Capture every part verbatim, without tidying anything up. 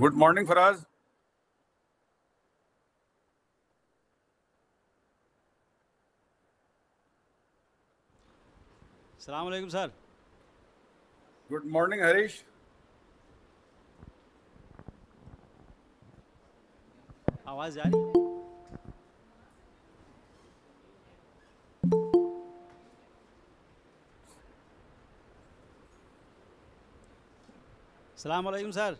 Good morning, Faraz. Assalamu alaikum, sir. Good morning, Harish. आवाज आ रही है? अस्सलाम वालेकुम सर।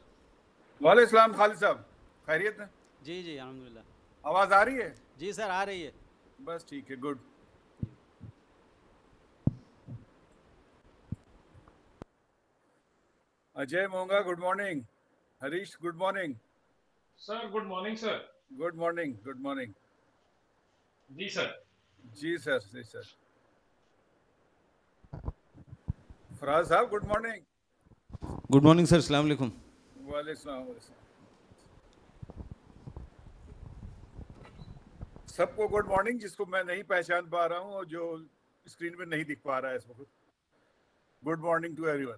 वाले सलाम खालिद साहब, खैरियत है? जी जी अल्हम्दुलिल्लाह। आवाज़ आ रही है? जी सर आ रही है। बस ठीक है, good. Ajay Monga good morning. Harish good morning. Sir good morning sir. Good morning good morning. जी सर। जी सर जी सर। फराज साहब good morning. Good morning sir, अस्सलाम वालेकुम। वालेकुम अस्सलाम। सबको गुड मॉर्निंग, जिसको मैं नहीं पहचान पा रहा हूँ और जो स्क्रीन पे नहीं दिख पा रहा है इस वक्त, good morning to everyone.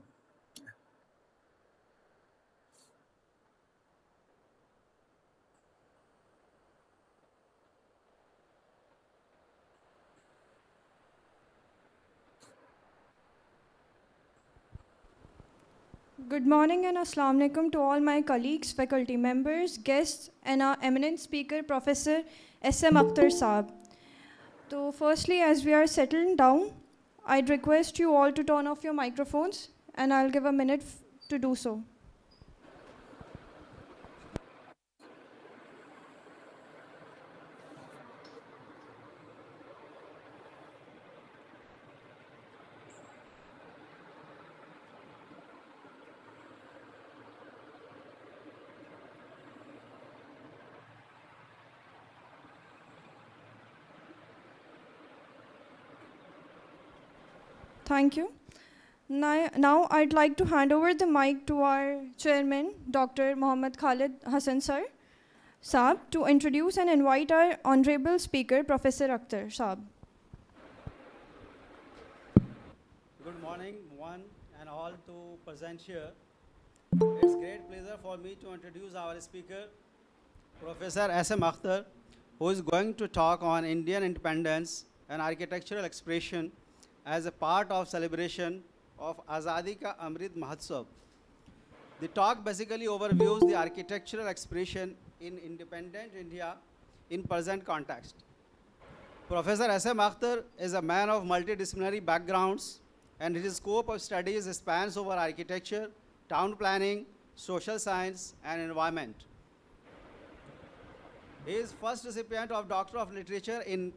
Good morning and Assalamu Alaikum to all my colleagues, faculty members, guests and our eminent speaker, Professor S M Akhtar Saab. So firstly, as we are settling down, I'd request you all to turn off your microphones and I'll give a minute to do so. Thank you. Now, now I'd like to hand over the mic to our chairman, Doctor Mohammed Khalid Hassan sir, Saab, to introduce and invite our honorable speaker, Professor Akhtar Saab. Good morning, one and all to present here. It's great pleasure for me to introduce our speaker, Professor S M Akhtar, who is going to talk on Indian independence and architectural expression as a part of celebration of Azadi ka Amrit Mahotsav. The talk basically overviews the architectural expression in independent India in present context. Professor S M Akhtar is a man of multidisciplinary backgrounds and his scope of studies spans over architecture, town planning, social science and environment. He is first recipient of Doctor of Literature in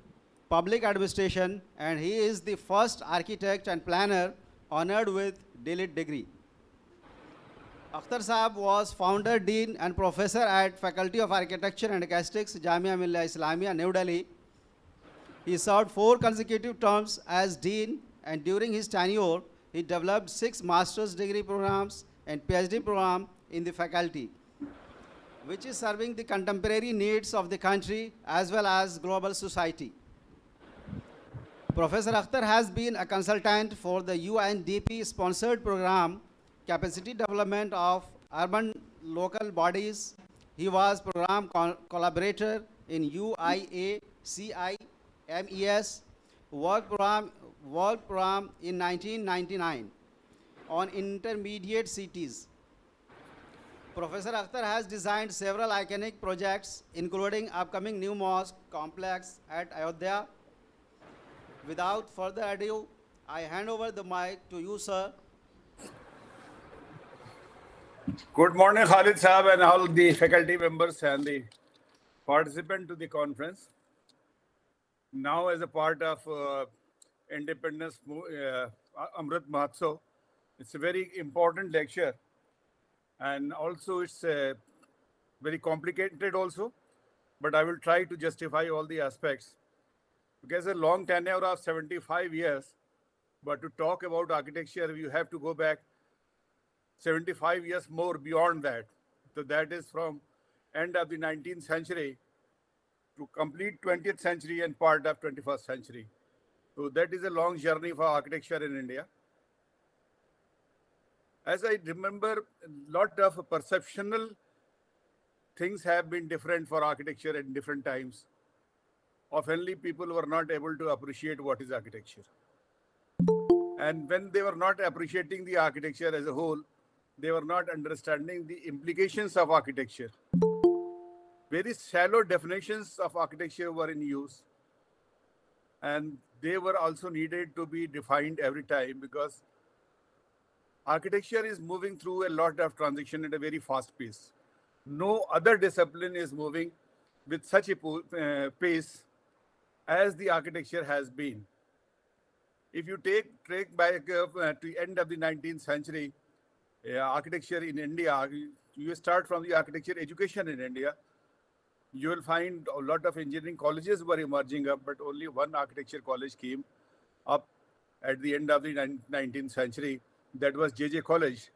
Public Administration, and he is the first architect and planner honored with D Litt degree. Akhtar Saab was founder, dean, and professor at Faculty of Architecture and Acoustics, Jamia Millia Islamia, New Delhi. He served four consecutive terms as dean, and during his tenure, he developed six master's degree programs and PhD program in the faculty, which is serving the contemporary needs of the country as well as global society. Professor Akhtar has been a consultant for the U N D P-sponsored program, Capacity Development of Urban Local Bodies. He was program co collaborator in U I A C I M E S work program, work program in nineteen ninety-nine on intermediate cities. Professor Akhtar has designed several iconic projects, including upcoming new mosque complex at Ayodhya. Without further ado, I hand over the mic to you, sir. Good morning, Khalid Saab and all the faculty members and the participants to the conference. Now, as a part of uh, Independence uh, Amrit Mahotsav, it's a very important lecture. And also, it's uh, very complicated also. But I will try to justify all the aspects. Because a long tenure of seventy-five years, but to talk about architecture, you have to go back seventy-five years more beyond that. So that is from end of the nineteenth century to complete twentieth century and part of twenty-first century. So that is a long journey for architecture in India. As I remember, a lot of perceptional things have been different for architecture at different times. Oftenly, people were not able to appreciate what is architecture. And when they were not appreciating the architecture as a whole, they were not understanding the implications of architecture. Very shallow definitions of architecture were in use. And they were also needed to be defined every time, because architecture is moving through a lot of transition at a very fast pace. No other discipline is moving with such a pace as the architecture has been. If you take track back to the end of the nineteenth century, uh, architecture in India, you start from the architecture education in India, you will find a lot of engineering colleges were emerging up, but only one architecture college came up at the end of the nineteenth century. That was J J College.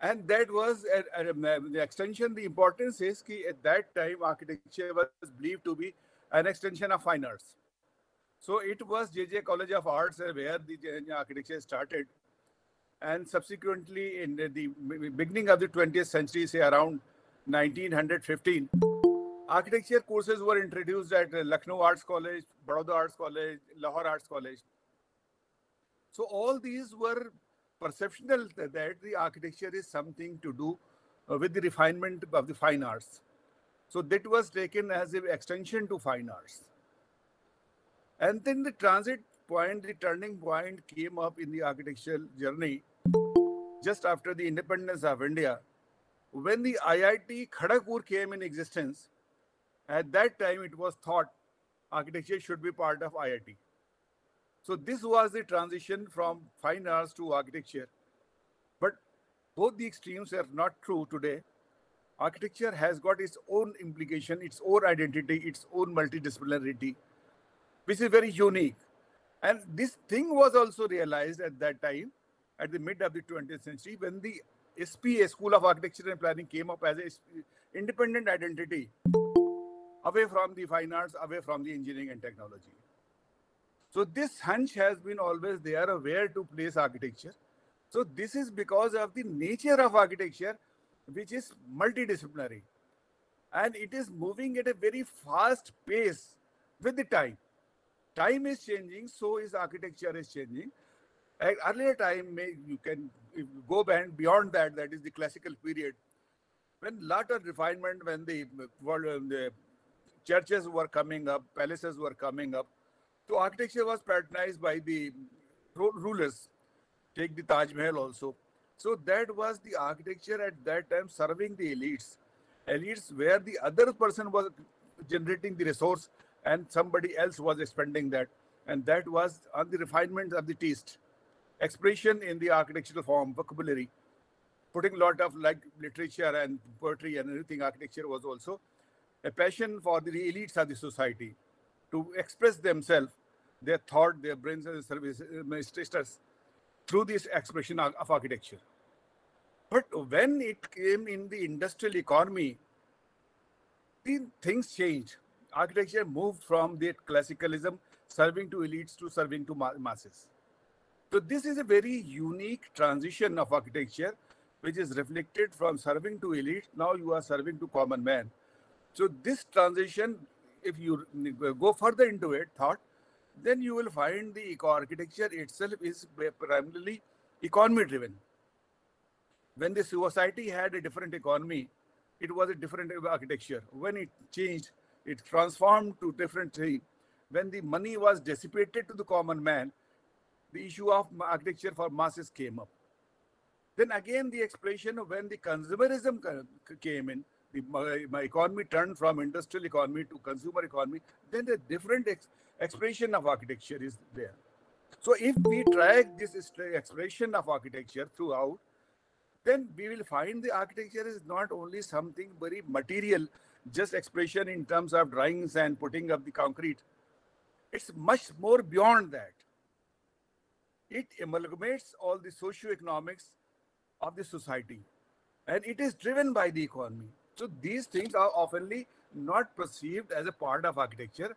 And that was, uh, uh, the extension, the importance is that at that time, architecture was believed to be an extension of fine arts. So it was J J College of Arts where the architecture started. And subsequently, in the beginning of the twentieth century, say around nineteen fifteen, architecture courses were introduced at Lucknow Arts College, Baroda Arts College, Lahore Arts College. So all these were perceptional that the architecture is something to do with the refinement of the fine arts. So that was taken as an extension to fine arts. And then the transit point, the turning point came up in the architectural journey just after the independence of India. When the I I T Kharagpur came in existence, at that time it was thought architecture should be part of I I T. So this was the transition from fine arts to architecture. But both the extremes are not true today. Architecture has got its own implication, its own identity, its own multidisciplinarity, which is very unique. And this thing was also realized at that time, at the mid of the twentieth century, when the S P A School of Architecture and Planning came up as an independent identity, away from the fine arts, away from the engineering and technology. So this hunch has been always there of where to place architecture. So this is because of the nature of architecture, which is multidisciplinary. And it is moving at a very fast pace with the time. Time is changing, so is architecture is changing. At earlier time, may, you can if you go beyond that, that is the classical period. When lot of refinement, when the, when the churches were coming up, palaces were coming up, so architecture was patronized by the rulers. Take the Taj Mahal also. So that was the architecture at that time serving the elites. Elites where the other person was generating the resource and somebody else was expending that. And that was on the refinement of the taste. Expression in the architectural form, vocabulary. Putting a lot of like literature and poetry and everything, architecture was also a passion for the elites of the society, to express themselves, their thought, their brains and services through this expression of architecture. But when it came in the industrial economy, the things changed. Architecture moved from the classicalism, serving to elites, to serving to masses. So this is a very unique transition of architecture, which is reflected from serving to elites, now you are serving to common man. So this transition, if you go further into it, thought, then you will find the eco-architecture itself is primarily economy-driven. When the society had a different economy, it was a different architecture. When it changed, it transformed to different thing. When the money was dissipated to the common man, the issue of architecture for masses came up. Then again, the expression of when the consumerism came in, The, my, my economy turned from industrial economy to consumer economy, then the different ex expression of architecture is there. So if we track this expression of architecture throughout, then we will find the architecture is not only something very material, just expression in terms of drawings and putting up the concrete. It's much more beyond that. It amalgamates all the socio-economics of the society, and it is driven by the economy. So these things are oftenly not perceived as a part of architecture.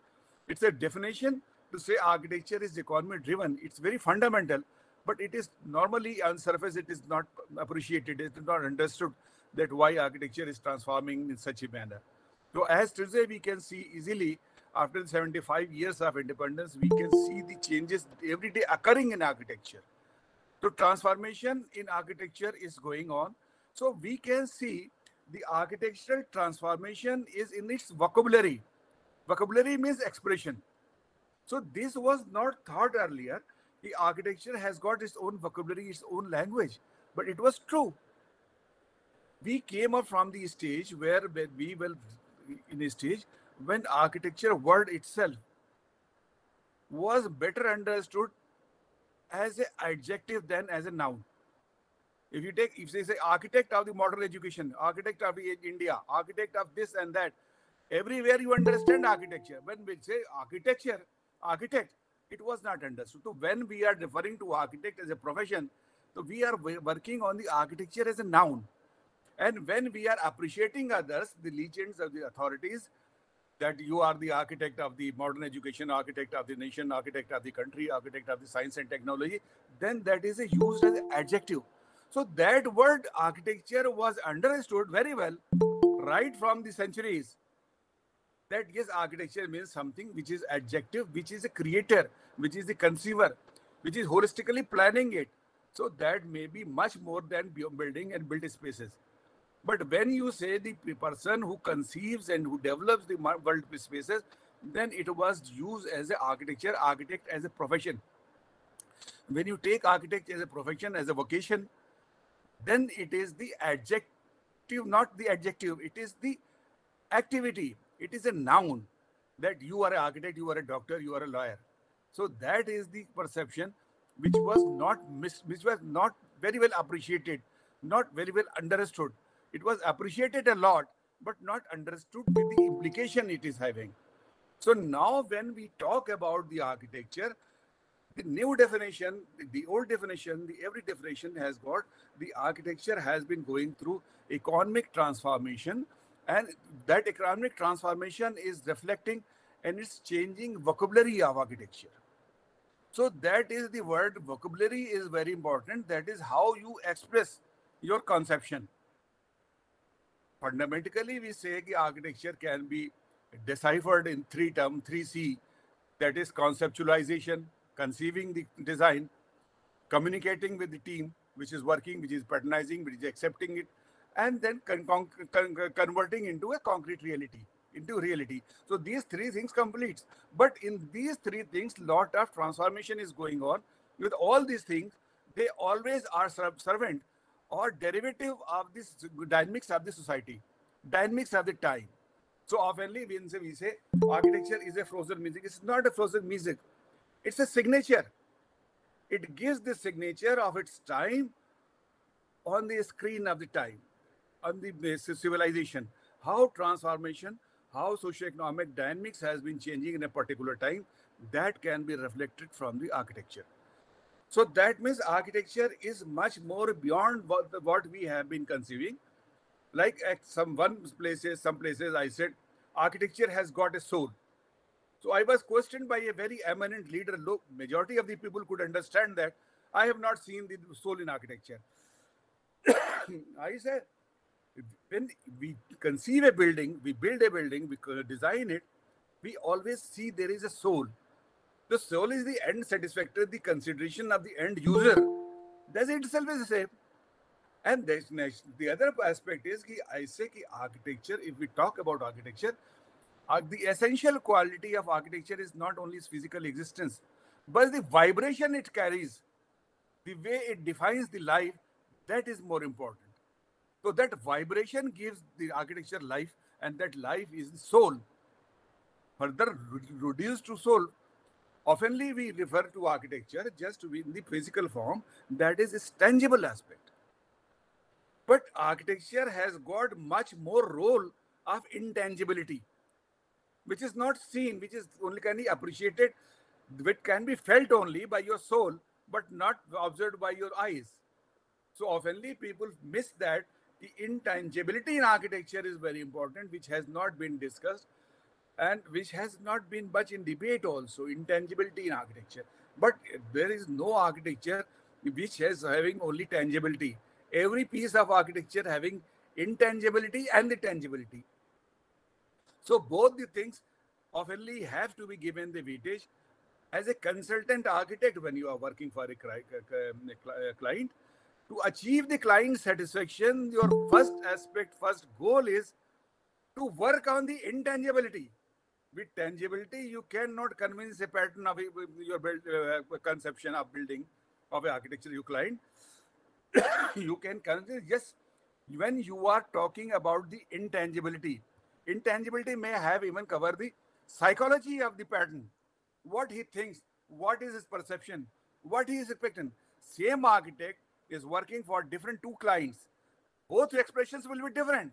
It's a definition to say architecture is economy driven. It's very fundamental, but it is normally on surface, it is not appreciated, it is not understood that why architecture is transforming in such a manner. So as today we can see easily, after seventy-five years of independence, we can see the changes every day occurring in architecture. So transformation in architecture is going on. So we can see the architectural transformation is in its vocabulary. Vocabulary means expression. So this was not thought earlier. The architecture has got its own vocabulary, its own language, but it was true. We came up from the stage where we were in a stage when architecture word itself was better understood as an adjective than as a noun. If you take, if they say architect of the modern education, architect of India, architect of this and that, everywhere you understand architecture. When we say architecture, architect, it was not understood. So when we are referring to architect as a profession, so we are working on the architecture as a noun. And when we are appreciating others, the legends of the authorities, that you are the architect of the modern education, architect of the nation, architect of the country, architect of the science and technology, then that is used as an adjective. So that word architecture was understood very well right from the centuries. That yes, architecture means something which is adjective, which is a creator, which is the conceiver, which is holistically planning it. So that may be much more than building and built spaces. But when you say the person who conceives and who develops the world spaces, then it was used as an architecture, architect as a profession. When you take architect as a profession, as a vocation, then it is the adjective, not the adjective, it is the activity. It is a noun that you are an architect, you are a doctor, you are a lawyer. So that is the perception which was not mis which was not very well appreciated, not very well understood. It was appreciated a lot, but not understood with the implication it is having. So now when we talk about the architecture, the new definition, the old definition, the every definition has got, the architecture has been going through economic transformation, and that economic transformation is reflecting and it's changing vocabulary of architecture. So that is the word vocabulary is very important. That is how you express your conception. Fundamentally, we say that architecture can be deciphered in three terms, three C, that is conceptualization, conceiving the design, communicating with the team, which is working, which is patronizing, which is accepting it, and then con con con converting into a concrete reality, into reality. So these three things complete. But in these three things, lot of transformation is going on. With all these things, they always are subservient or derivative of this dynamics of the society, dynamics of the time. So oftenly we say, we say architecture is a frozen music. It's not a frozen music. It's a signature. It gives the signature of its time on the screen of the time, on the civilization, how transformation, how socioeconomic dynamics has been changing in a particular time, that can be reflected from the architecture. So that means architecture is much more beyond what, the, what we have been conceiving. Like at some one places, some places I said, architecture has got a soul. So I was questioned by a very eminent leader. Look, majority of the people could understand that. I have not seen the soul in architecture. I said, when we conceive a building, we build a building, we design it, we always see there is a soul. The soul is the end satisfactor, the consideration of the end user. That itself is the same. And next, the other aspect is that I say that architecture, if we talk about architecture, the essential quality of architecture is not only its physical existence, but the vibration it carries, the way it defines the life, that is more important. So that vibration gives the architecture life, and that life is the soul. Further reduced to soul, oftenly we refer to architecture just in the physical form, that is its tangible aspect. But architecture has got much more role of intangibility, which is not seen, which is only can be appreciated, which can be felt only by your soul, but not observed by your eyes. So oftenly people miss that the intangibility in architecture is very important, which has not been discussed, and which has not been much in debate also, intangibility in architecture. But there is no architecture which is having only tangibility. Every piece of architecture having intangibility and the tangibility. So both the things oftenly have to be given the weightage. As a consultant architect, when you are working for a client, to achieve the client satisfaction, your first aspect, first goal is to work on the intangibility. With tangibility, you cannot convince a pattern of your build, uh, conception of building of an architecture you client. You can convince, yes, when you are talking about the intangibility. Intangibility may have even covered the psychology of the pattern. What he thinks, what is his perception, what he is expecting. Same architect is working for different two clients. Both expressions will be different,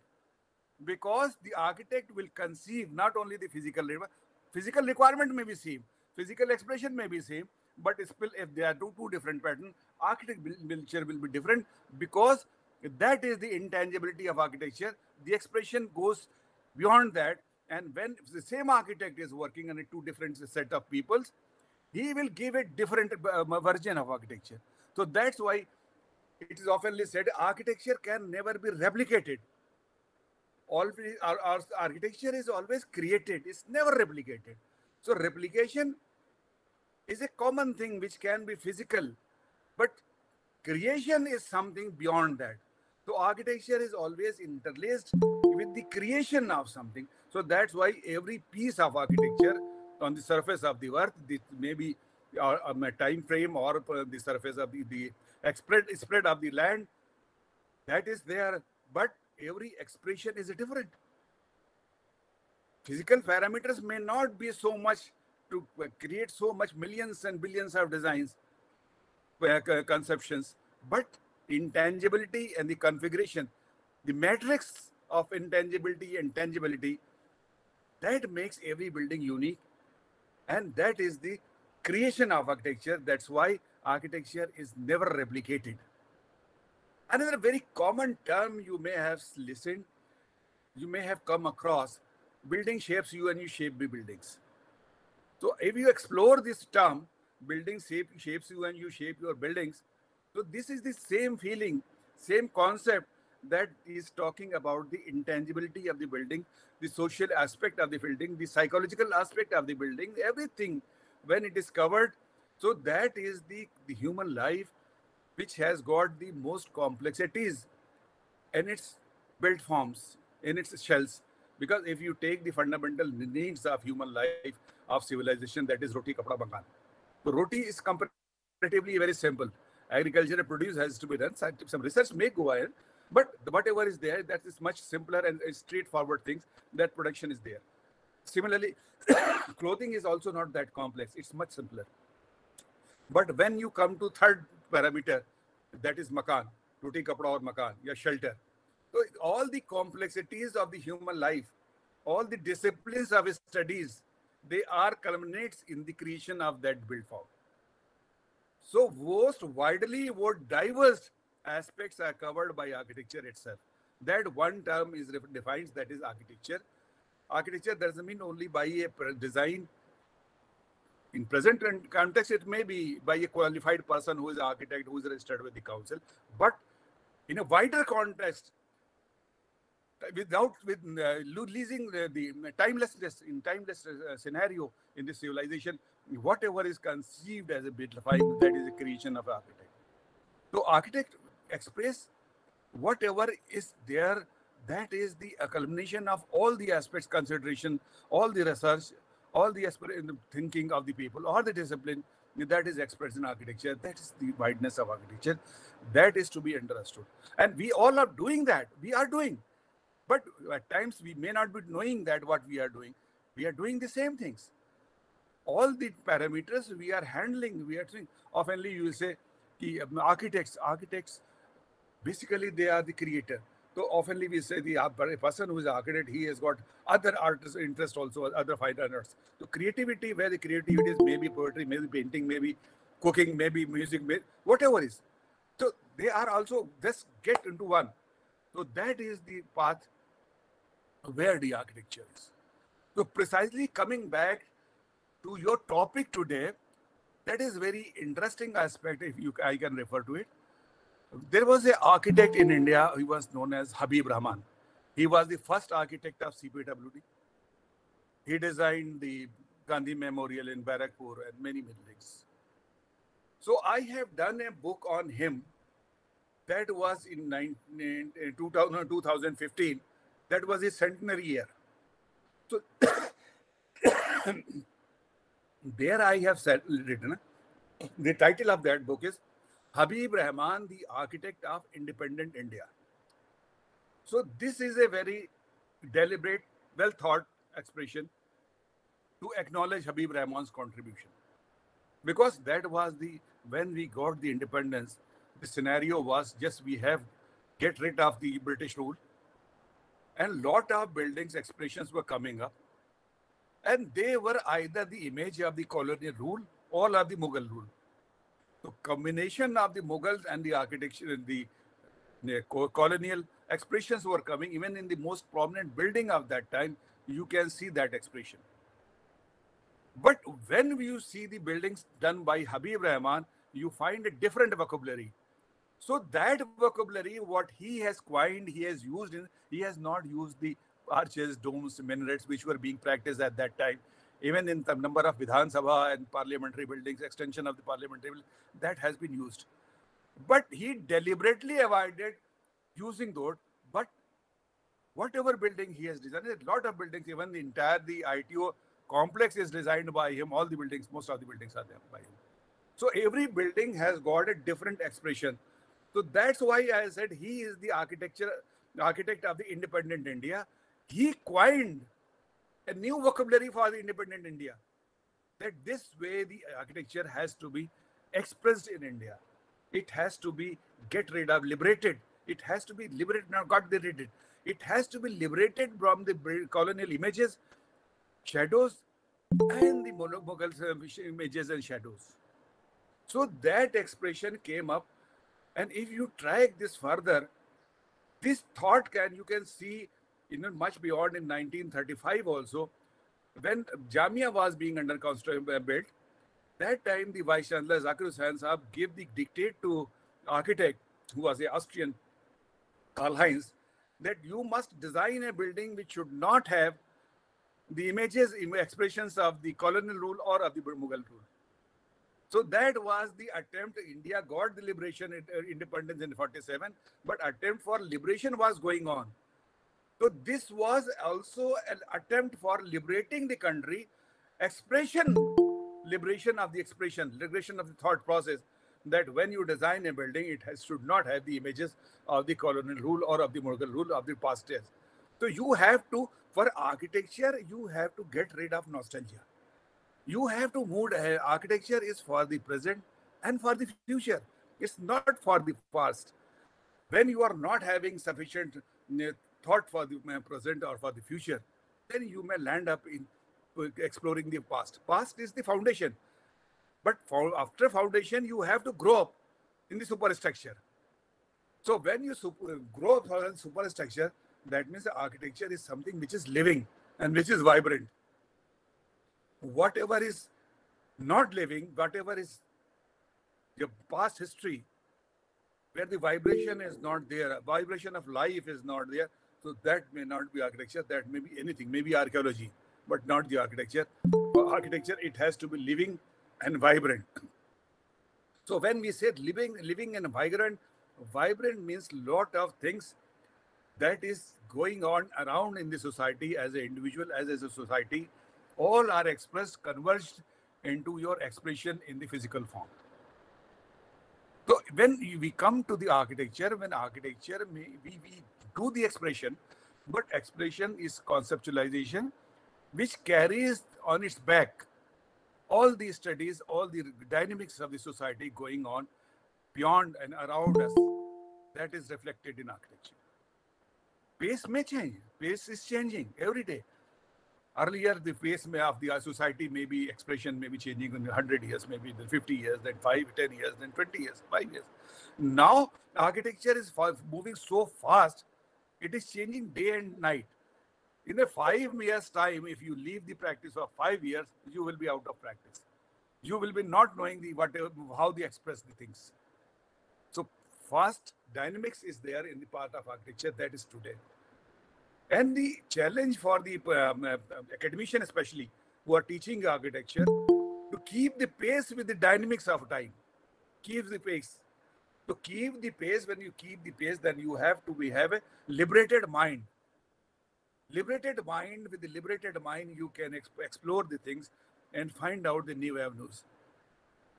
because the architect will conceive not only the physical requirement, physical requirement may be same, physical expression may be same, but still if there are two, two different patterns, architecture will be different, because that is the intangibility of architecture. The expression goes beyond that, and when the same architect is working on a two different set of peoples, he will give a different version of architecture. So that's why it is often said architecture can never be replicated. Always, our, our architecture is always created, it's never replicated. So replication is a common thing which can be physical, but creation is something beyond that. So architecture is always interlaced with the creation of something. So that's why every piece of architecture on the surface of the earth, maybe on a time frame or the surface of the, the spread, spread of the land, that is there, but every expression is different. Physical parameters may not be so much to create so much millions and billions of designs, conceptions, but intangibility and the configuration, the matrix of intangibility and tangibility, that makes every building unique, and that is the creation of architecture. That's why architecture is never replicated. Another very common term you may have listened, you may have come across, building shapes you and you shape the buildings. So if you explore this term, building shape, shapes you and you shape your buildings, so this is the same feeling, same concept that is talking about the intangibility of the building, the social aspect of the building, the psychological aspect of the building, everything when it is covered. So that is the, the human life, which has got the most complexities in its built forms, in its shells. Because if you take the fundamental needs of human life, of civilization, that is roti, kapda, makan. So roti is comparatively very simple. Agricultural produce has to be done. Some research may go ahead, but whatever is there, that is much simpler and straightforward things, that production is there. Similarly, clothing is also not that complex. It's much simpler. But when you come to third parameter, that is makan, roti, kapda or makan, your shelter. So all the complexities of the human life, all the disciplines of studies, they are culminates in the creation of that built form. So most widely, what diverse aspects are covered by architecture itself. That one term is defines that is architecture. Architecture doesn't mean only by a design. In present context, it may be by a qualified person who is an architect, who is registered with the council. But in a wider context, without with uh, losing the, the timelessness, in timeless uh, scenario in this civilization, whatever is conceived as a bit of life, that is a creation of architect. So architect express whatever is there, that is the culmination of all the aspects, consideration, all the research, all the thinking of the people or the discipline that is expressed in architecture. That is the wideness of architecture. That is to be understood. And we all are doing that. We are doing. But at times we may not be knowing that what we are doing. We are doing the same things. All the parameters we are handling, we are doing. Oftenly you will say, the architects, architects, basically they are the creator. So often we say the person who is an architect, he has got other artists' interest also, other fine arts. So creativity, where the creativity is maybe poetry, maybe painting, maybe cooking, maybe music, maybe whatever is. So they are also just get into one. So that is the path where the architecture is. So precisely coming back to your topic today, that is very interesting aspect if you I can refer to it. There was an architect in India who was known as Habib Rahman. He was the first architect of C P W D. He designed the Gandhi Memorial in Barrackpore and many many things. So I have done a book on him that was in two thousand fifteen. That was his centenary year. So there I have said, written, the title of that book is Habib Rahman, the Architect of Independent India. So this is a very deliberate, well-thought expression to acknowledge Habib Rahman's contribution. Because that was the, when we got the independence, the scenario was just we have get rid of the British rule. And lot of buildings, expressions were coming up. And they were either the image of the colonial rule or of the Mughal rule. So combination of the Mughals and the architecture and the, the colonial expressions were coming. Even in the most prominent building of that time, you can see that expression. But when you see the buildings done by Habib Rahman, you find a different vocabulary. So that vocabulary, what he has coined, he has used, in, he has not used the arches, domes, minarets, which were being practiced at that time. Even in the number of Vidhan Sabha and parliamentary buildings, extension of the parliamentary building, that has been used. But he deliberately avoided using those. But whatever building he has designed, a lot of buildings, even the entire the I T O complex is designed by him. All the buildings, most of the buildings are designed by him. So every building has got a different expression. So that's why I said he is the architecture, architect of the independent India. He coined a new vocabulary for the independent India. That this way the architecture has to be expressed in India. It has to be get rid of, liberated. It has to be liberated, not got rid of it. It has to be liberated from the colonial images, shadows, and the Mughal images and shadows. So that expression came up. And if you track this further, this thought can, you can see, you know, much beyond in nineteen thirty-five also, when Jamia was being under construction built, that time the Vice Chancellor Zakir Husain Sahab gave the dictate to architect, who was an Austrian, Karl Heinz, that you must design a building which should not have the images, expressions of the colonial rule or of the Mughal rule. So that was the attempt. India got the liberation, independence in forty-seven, but attempt for liberation was going on. So this was also an attempt for liberating the country, expression, liberation of the expression, liberation of the thought process, that when you design a building, it has, should not have the images of the colonial rule or of the Mughal rule of the past years. So you have to, for architecture, you have to get rid of nostalgia. You have to move ahead. Architecture is for the present and for the future. It's not for the past. When you are not having sufficient thought for the present or for the future, then you may land up in exploring the past. Past is the foundation. But for, after foundation, you have to grow up in the superstructure. So when you super, grow up in superstructure, that means the architecture is something which is living and which is vibrant. Whatever is not living, whatever is your past history, where the vibration is not there, vibration of life is not there, so that may not be architecture, that may be anything, maybe archaeology, but not the architecture. For architecture, it has to be living and vibrant. So when we said living, living and vibrant, vibrant means lot of things that is going on around in the society as an individual, as, as a society. All are expressed, converged into your expression in the physical form. So when we come to the architecture, when architecture, we, we do the expression, but expression is conceptualization, which carries on its back all the studies, all the dynamics of the society going on beyond and around us. That is reflected in architecture. Pace may change. Pace is changing every day. Earlier, the face of the society may be expression, may be changing in one hundred years, maybe fifty years, then five, ten years, then twenty years, five years. Now, architecture is moving so fast, it is changing day and night. In a five years' time, if you leave the practice of five years, you will be out of practice. You will be not knowing the whatever, how they express the things. So fast dynamics is there in the part of architecture that is today. And the challenge for the um, academician especially who are teaching architecture to keep the pace with the dynamics of time, keep the pace. To keep the pace, when you keep the pace, then you have to be, have a liberated mind. Liberated mind, with the liberated mind, you can exp explore the things and find out the new avenues.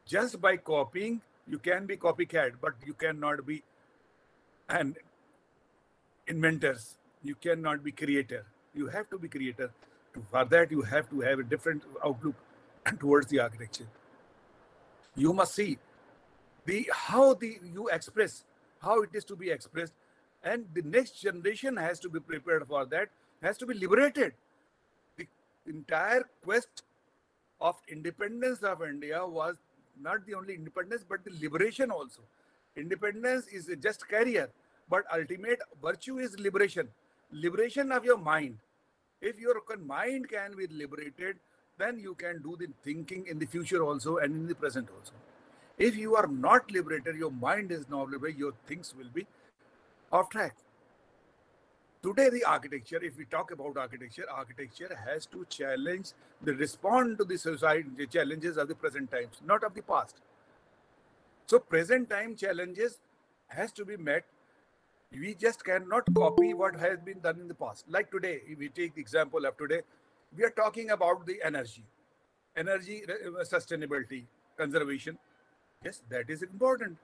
Just by copying, you can be copycat, but you cannot be an inventors. You cannot be creator. You have to be creator. For that, you have to have a different outlook towards the architecture. You must see the how the you express, how it is to be expressed. And the next generation has to be prepared for that, has to be liberated. The entire quest of independence of India was not the only independence, but the liberation also. Independence is a just carrier, but ultimate virtue is liberation. Liberation of your mind. If your mind can be liberated, then you can do the thinking in the future also and in the present also. If you are not liberated, your mind is not liberated, your things will be off track. Today, the architecture, if we talk about architecture, architecture has to challenge, the respond to the society, the challenges of the present times, not of the past. So present time challenges has to be met. We just cannot copy what has been done in the past. Like today, if we take the example of today, we are talking about the energy, energy, sustainability, conservation. Yes, that is important.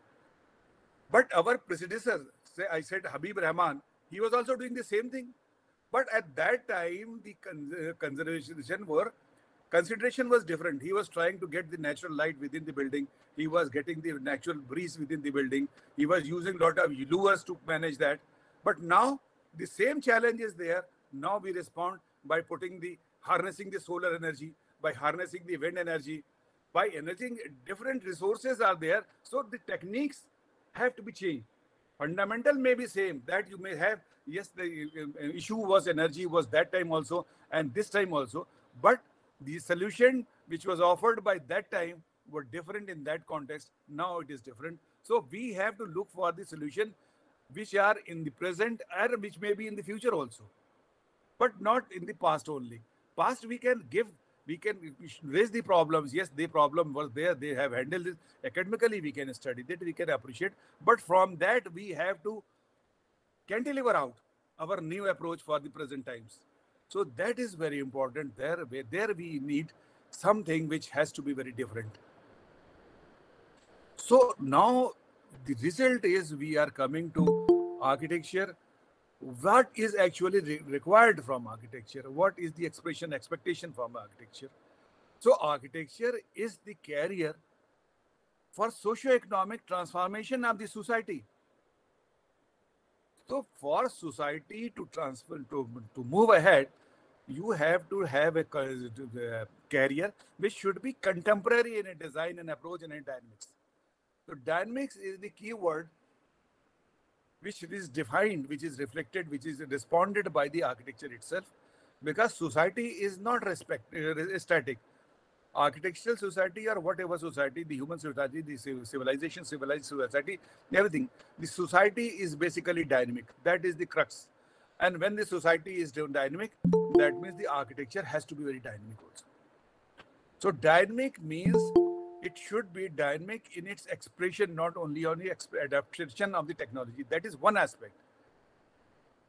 But our predecessors, say I said Habib Rahman, he was also doing the same thing. But at that time, the conservation were, consideration was different. He was trying to get the natural light within the building. He was getting the natural breeze within the building. He was using a lot of lures to manage that. But now, the same challenge is there. Now we respond by putting the, harnessing the solar energy, by harnessing the wind energy, by energy, different resources are there. So the techniques have to be changed. Fundamental may be same, that you may have, yes, the issue was energy was that time also and this time also, but the solution which was offered by that time were different in that context. Now it is different. So we have to look for the solution which are in the present and which may be in the future also, but not in the past only. Past we can give, we can raise the problems. Yes, the problem was there. They have handled it. Academically, we can study that. We can appreciate. But from that, we have to cantilever out our new approach for the present times. So that is very important. There, there we need something which has to be very different. So now the result is we are coming to architecture. What is actually re required from architecture? What is the expression, expectation from architecture? So architecture is the carrier for socio-economic transformation of the society. So for society to transfer, to, to move ahead, you have to have a carrier which should be contemporary in a design and approach and in dynamics. So dynamics is the key word which is defined, which is reflected, which is responded by the architecture itself, because society is not respect, uh, static. Architectural society or whatever society, the human society, the civilization, civilized society, everything, the society is basically dynamic. That is the crux. And when the society is dynamic, that means the architecture has to be very dynamic also. So dynamic means it should be dynamic in its expression, not only on the adaptation of the technology. That is one aspect.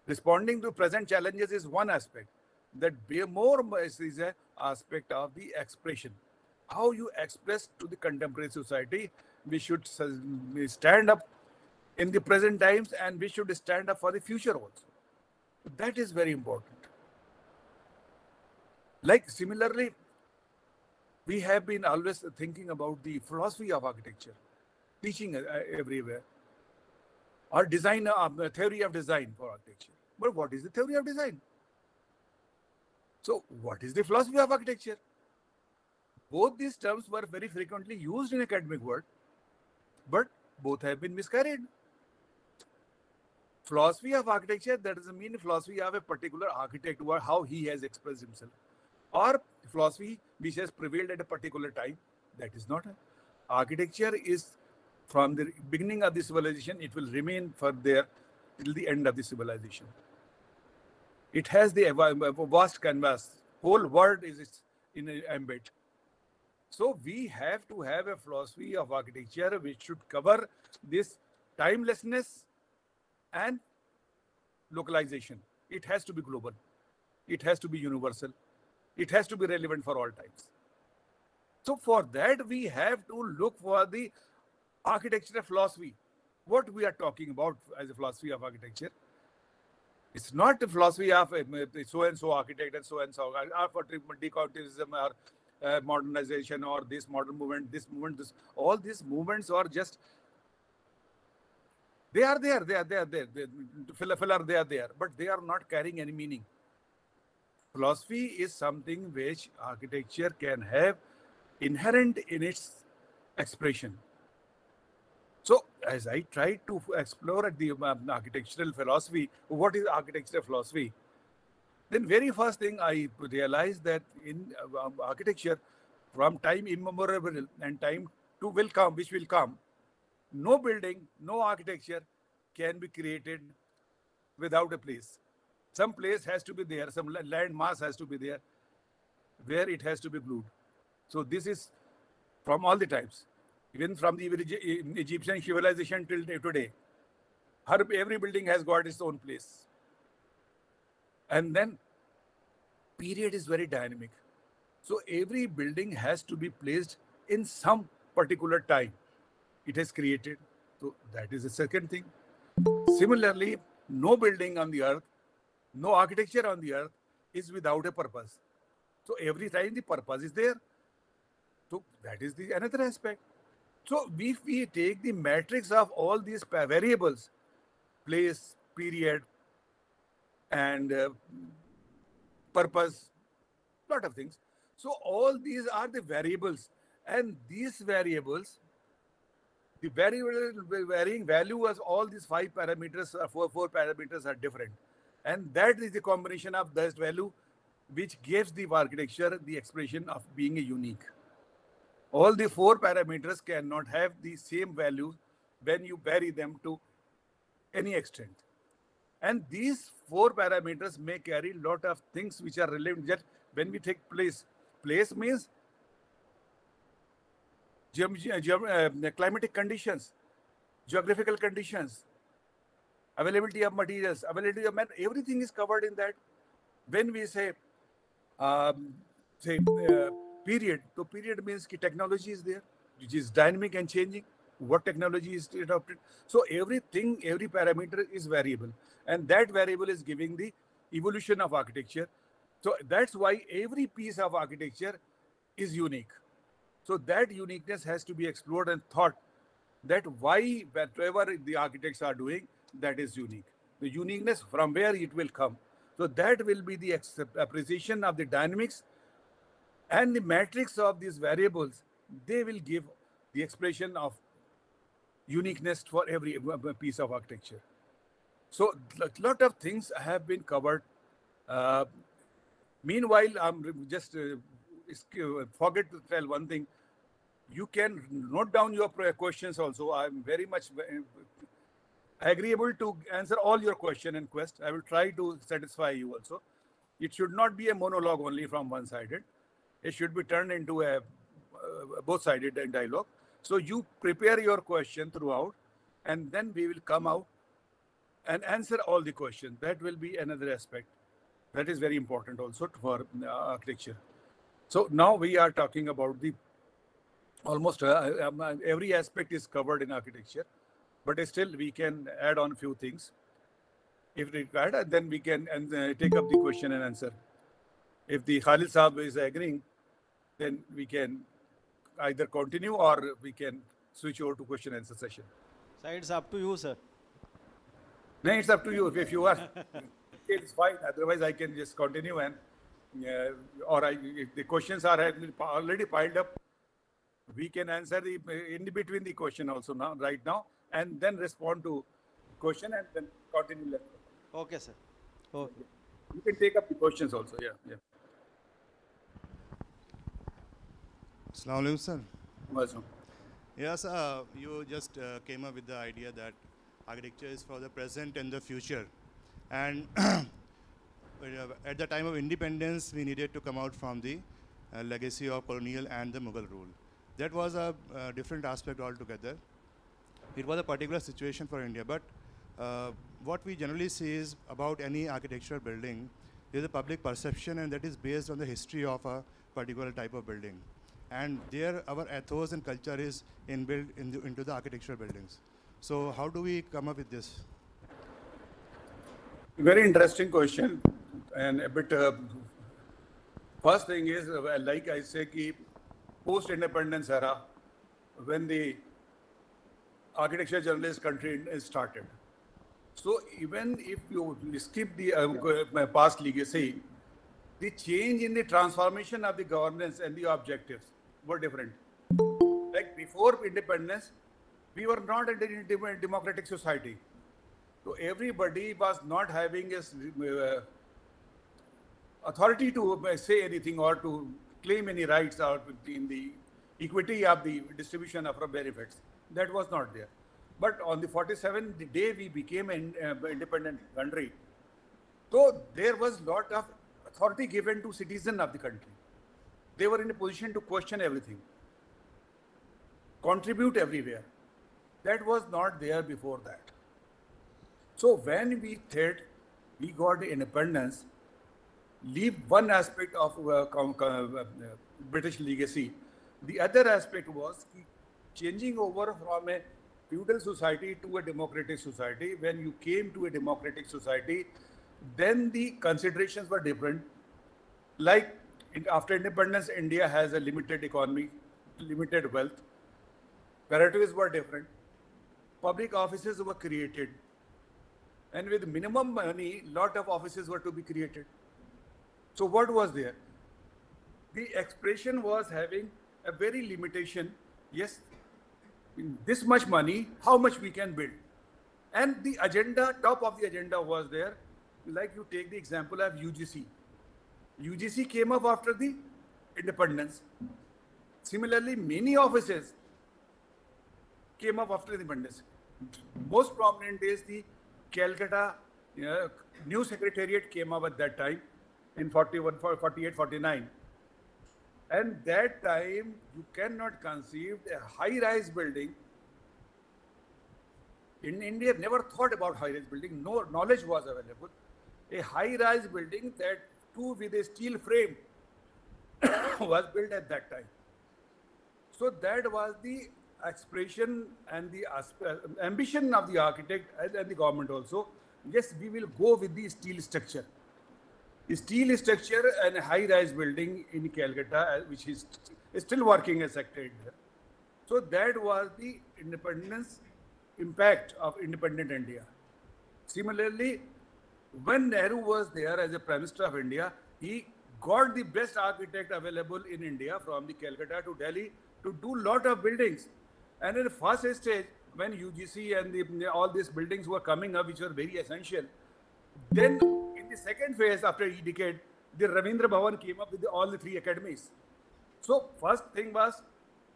Responding to present challenges is one aspect. That more is an aspect of the expression. How you express to the contemporary society, we should stand up in the present times and we should stand up for the future also. That is very important. Like similarly, we have been always thinking about the philosophy of architecture, teaching everywhere, or design, uh, theory of design for architecture. But what is the theory of design? So what is the philosophy of architecture? Both these terms were very frequently used in academic world, but both have been miscarried. Philosophy of architecture, that doesn't mean philosophy of a particular architect or how he has expressed himself, or philosophy which has prevailed at a particular time. That is not. Architecture is from the beginning of the civilization, it will remain for there till the end of the civilization. It has the vast canvas. Whole world is in an ambit. So we have to have a philosophy of architecture which should cover this timelessness and localization. It has to be global. It has to be universal. It has to be relevant for all times. So for that, we have to look for the architecture philosophy. What we are talking about as a philosophy of architecture, it's not a philosophy of so-and-so architect and so-and-so, for deconstructivism or uh, modernization or this modern movement, this movement, this, all these movements are just, they are there, they are there, they are there, they are there, but they are not carrying any meaning. Philosophy is something which architecture can have inherent in its expression. So, as I tried to explore the um, architectural philosophy, what is architectural philosophy? Then very first thing I realized that in um, architecture, from time immemorial and time to will come, which will come, no building, no architecture can be created without a place. Some place has to be there, some land mass has to be there, where it has to be glued. So this is from all the types, even from the Egyptian civilization till today. Every building has got its own place. And then period is very dynamic. So every building has to be placed in some particular time it has created. So that is the second thing. Similarly, no building on the earth, no architecture on the earth is without a purpose. So every time the purpose is there. So that is the another aspect. So if we take the matrix of all these variables, place, period, and uh, purpose, lot of things. So all these are the variables, and these variables, the variable varying value of all these five parameters or four, four parameters are different. And that is the combination of this value which gives the architecture the expression of being a unique. All the four parameters cannot have the same value when you vary them to any extent. And these four parameters may carry a lot of things which are relevant. Just when we take place, place means climatic conditions, geographical conditions, availability of materials, availability of man, everything is covered in that. When we say, um, say uh, period, so period means ki technology is there, which is dynamic and changing, what technology is adopted. So everything, every parameter is variable. And that variable is giving the evolution of architecture. So that's why every piece of architecture is unique. So that uniqueness has to be explored and thought that why whatever the architects are doing, that is unique. The uniqueness from where it will come. So that will be the appreciation of the dynamics and the matrix of these variables. They will give the expression of uniqueness for every piece of architecture. So a lot of things have been covered. Uh, meanwhile, I'm just uh, forget to tell one thing. You can note down your questions also. I'm very much agreeable to answer all your question and quest. I will try to satisfy you also. It should not be a monologue only from one-sided. It should be turned into a uh, both-sided dialogue. So you prepare your question throughout, and then we will come out and answer all the questions. That will be another aspect. That is very important also for uh, architecture. So now we are talking about the almost uh, um, every aspect is covered in architecture. But still, we can add on a few things if required, and then we can and, uh, take up the question and answer. If the Khalid Sahib is agreeing, then we can either continue or we can switch over to question and answer session. So it's up to you, sir. No, it's up to you if, if you are. It's fine. Otherwise, I can just continue and, uh, or I, if the questions are already piled up, we can answer the in between the question also now, right now. And then respond to question and then continue later. Okay, sir. Okay. You can take up the questions also. Yeah, yeah. Assalamu alaikum, sir. Yes, uh, you just uh, came up with the idea that architecture is for the present and the future. And at the time of independence, we needed to come out from the uh, legacy of colonial and the Mughal rule. That was a uh, different aspect altogether. It was a particular situation for India. But uh, what we generally see is about any architectural building, there is a public perception, and that is based on the history of a particular type of building. And there our ethos and culture is inbuilt in the, into the architectural buildings. So how do we come up with this? Very interesting question. And a bit, uh, first thing is, uh, like I say, ki post-independence era, when the architecture journalist country is started. So even if you skip the uh, past legacy, the change in the transformation of the governance and the objectives were different. Like before independence, we were not a democratic society. So everybody was not having a, uh, authority to say anything or to claim any rights or in the equity of the distribution of benefits. That was not there. But on the forty-seventh, the day we became an uh, independent country, so there was lot of authority given to citizens of the country. They were in a position to question everything, contribute everywhere. That was not there before that. So when we said we got independence, leave one aspect of uh, British legacy. The other aspect was changing over from a feudal society to a democratic society. When you came to a democratic society, then the considerations were different. Like in, after independence, India has a limited economy, limited wealth. Priorities were different. Public offices were created. And with minimum money, lot of offices were to be created. So what was there? The expression was having a very limitation. Yes, in this much money, how much we can build. And the agenda, top of the agenda was there. Like you take the example of U G C. U G C came up after the independence. Similarly, many offices came up after independence. Most prominent is the Calcutta uh, New Secretariat came up at that time in forty-one, forty-eight, forty-nine. And that time, you cannot conceive a high-rise building. In India, never thought about high-rise building. No knowledge was available. A high-rise building that too with a steel frame was built at that time. So that was the expression and the ambition of the architect and, and the government also. Yes, we will go with the steel structure. The steel structure and high-rise building in Calcutta, which is, is still working as sector. So that was the independence impact of independent India. Similarly, when Nehru was there as a Prime Minister of India, he got the best architect available in India from the Calcutta to Delhi to do lot of buildings. And in the first stage, when U G C and the, all these buildings were coming up, which were very essential, then in the second phase after a decade, the Ravindra Bhavan came up with the, all the three academies. So first thing was,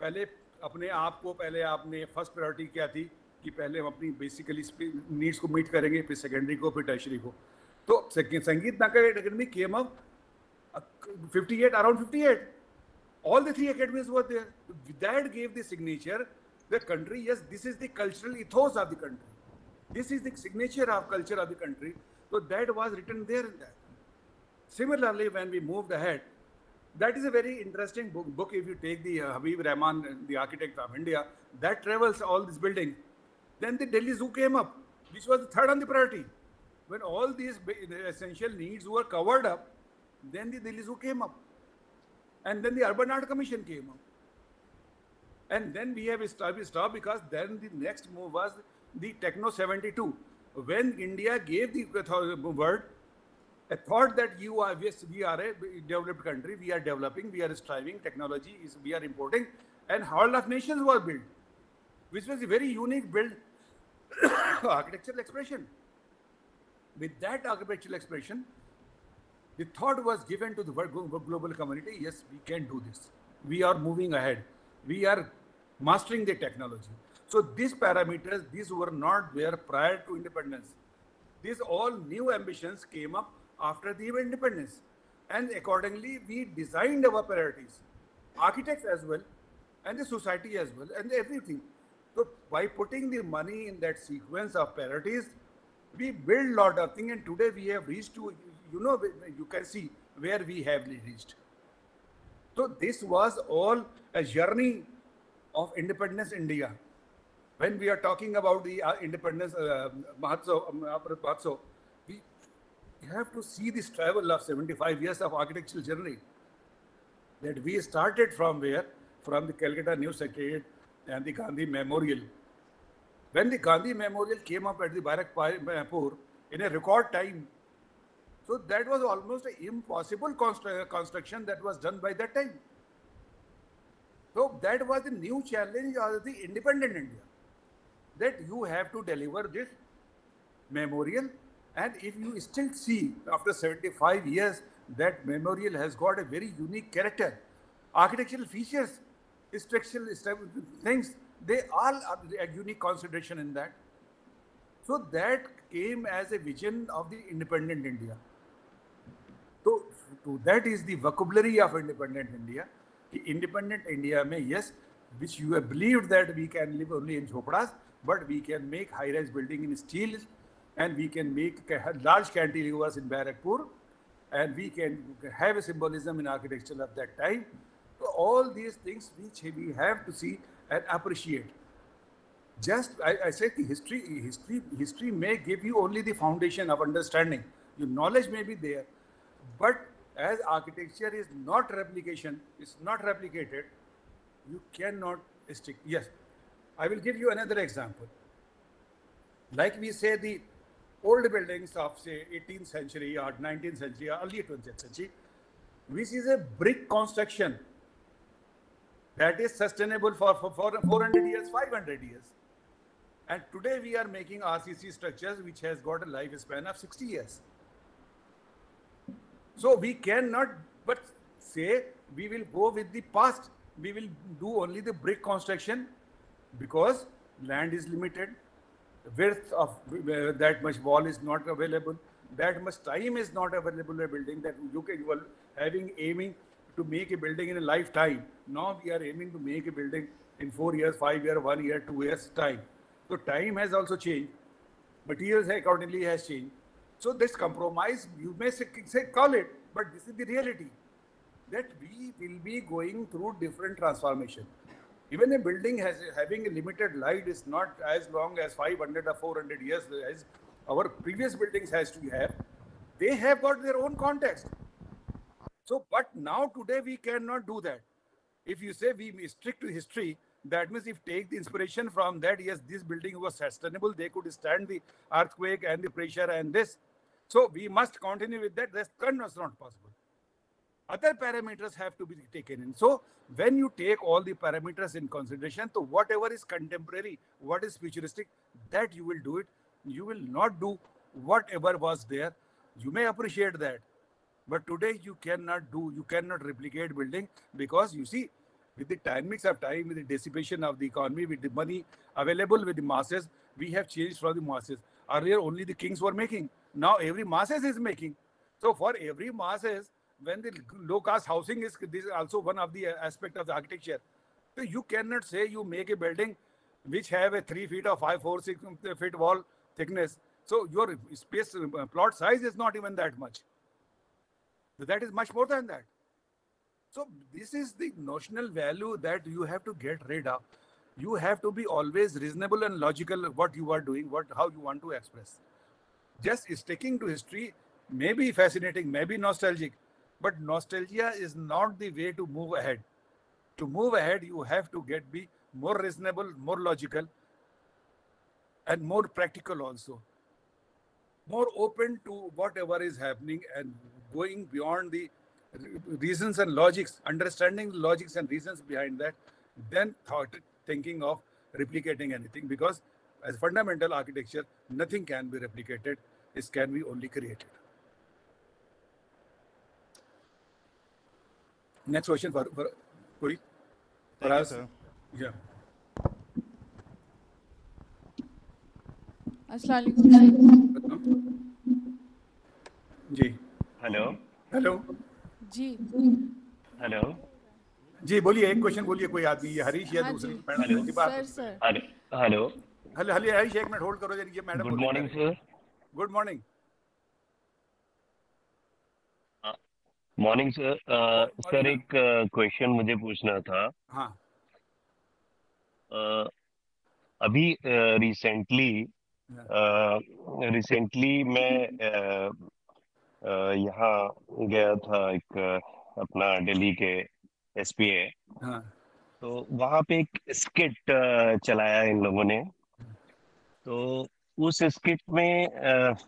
pehle apne aap ko pehle aapne first priority kya thi? कि पहले हम अपनी basically needs को meet करेंगे, फिर secondary को, फिर tertiary को. तो संगीत नाका academy came up fifty-eight, around fifty-eight. All the three academies were there. That gave the signature the country. Yes, this is the cultural ethos of the country. This is the signature of culture of the country. So that was written there in that. Similarly, when we moved ahead, that is a very interesting book. Book if you take the uh, Habib Rahman, the architect of India, that travels all this building. Then the Delhi Zoo came up, which was the third on the priority. When all these essential needs were covered up, then the Delhi Zoo came up. And then the Urban Art Commission came up. And then we have stopped because then the next move was the Techno seventy-two. When India gave the word, a thought that you are, yes, we are a developed country, we are developing, we are striving, technology is, we are importing, and Hall of Nations was built, which was a very unique build architectural expression. With that architectural expression, the thought was given to the global community, yes, we can do this. We are moving ahead. We are mastering the technology. So these parameters, these were not there prior to independence. These all new ambitions came up after the independence. And accordingly, we designed our priorities, architects as well, and the society as well, and everything. So by putting the money in that sequence of priorities, we build a lot of things, and today we have reached to, you know, you can see where we have reached. So this was all a journey of independence India. When we are talking about the uh, independence uh, Mahotsav, Mahotsav, we have to see this travel of seventy-five years of architectural journey. That we started from where? From the Calcutta New Secretariat and the Gandhi Memorial. When the Gandhi Memorial came up at the Barrackpore in a record time, so that was almost an impossible constru construction that was done by that time. So that was the new challenge of the independent India, that you have to deliver this memorial. And if you still see after seventy-five years, that memorial has got a very unique character. Architectural features, structural things, they all are a unique consideration in that. So that came as a vision of the independent India. So, so that is the vocabulary of independent India. The independent India may, yes, which you have believed that we can live only in Jhopras, but we can make high-rise building in steel, and we can make large cantilevers in Barrackpore, and we can have a symbolism in architecture of that time. So all these things which we have to see and appreciate. Just, I, I said the history, history, history may give you only the foundation of understanding. Your knowledge may be there, but as architecture is not replication, it's not replicated, you cannot stick. Yes, I will give you another example. Like we say, the old buildings of say eighteenth century or nineteenth century or early twentieth century, which is a brick construction that is sustainable for, for, for four hundred years, five hundred years. And today we are making R C C structures which has got a lifespan of sixty years. So we cannot but say we will go with the past. We will do only the brick construction because land is limited, width of uh, that much wall is not available, that much time is not available in a building that you, can, you are having aiming to make a building in a lifetime. Now we are aiming to make a building in four years, five years, one year, two years time. So time has also changed. Materials accordingly has changed. So this compromise, you may say, say call it, but this is the reality that we will be going through different transformation. Even a building has, having a limited life is not as long as five hundred or four hundred years as our previous buildings has to have. They have got their own context. So, but now today we cannot do that. If you say we stick to history, that means if take the inspiration from that, yes, this building was sustainable, they could stand the earthquake and the pressure and this. So we must continue with that. That was not possible. Other parameters have to be taken in. So when you take all the parameters in consideration, so whatever is contemporary, what is futuristic, that you will do it. You will not do whatever was there. You may appreciate that. But today you cannot do, you cannot replicate building because you see, with the dynamics of time, with the dissipation of the economy, with the money available with the masses, we have changed from the masses. Earlier only the kings were making. Now every masses is making. So for every masses, when the low-cost housing is, this is also one of the aspect of the architecture. So you cannot say you make a building which have a three feet or five, four, six feet wall thickness. So your space plot size is not even that much. So that is much more than that. So this is the notional value that you have to get rid of. You have to be always reasonable and logical what you are doing, what how you want to express. Just sticking to history may be fascinating, may be nostalgic. But nostalgia is not the way to move ahead. To move ahead, you have to get be more reasonable, more logical, and more practical also. More open to whatever is happening and going beyond the reasons and logics, understanding the logics and reasons behind that, then thought, thinking of replicating anything. Because as fundamental architecture, nothing can be replicated. It can be only created. Next question for, for, for, for us. Thank you, sir. Yeah. अस्सलामुअलैकुम जी। Hello hello जी। Hello जी, बोलिए, एक question बोलिए कोई आदमी, ये हरीश या दूसरे मैडम की बात। Sir hello hello hello Harish, एक मिनट होल्ड करो जरा, ये madam. Good morning sir. Good morning. Morning sir. Sir एक क्वेश्चन uh, मुझे पूछना था। हाँ। uh, अभी रिसेंटली uh, रिसेंटली uh, मैं uh, uh, यहाँ गया था एक uh, अपना दिल्ली के एस पी ए। हाँ। तो वहाँ पे एक स्किट uh, चलाया इन लोगों ने। तो उस स्किट में uh,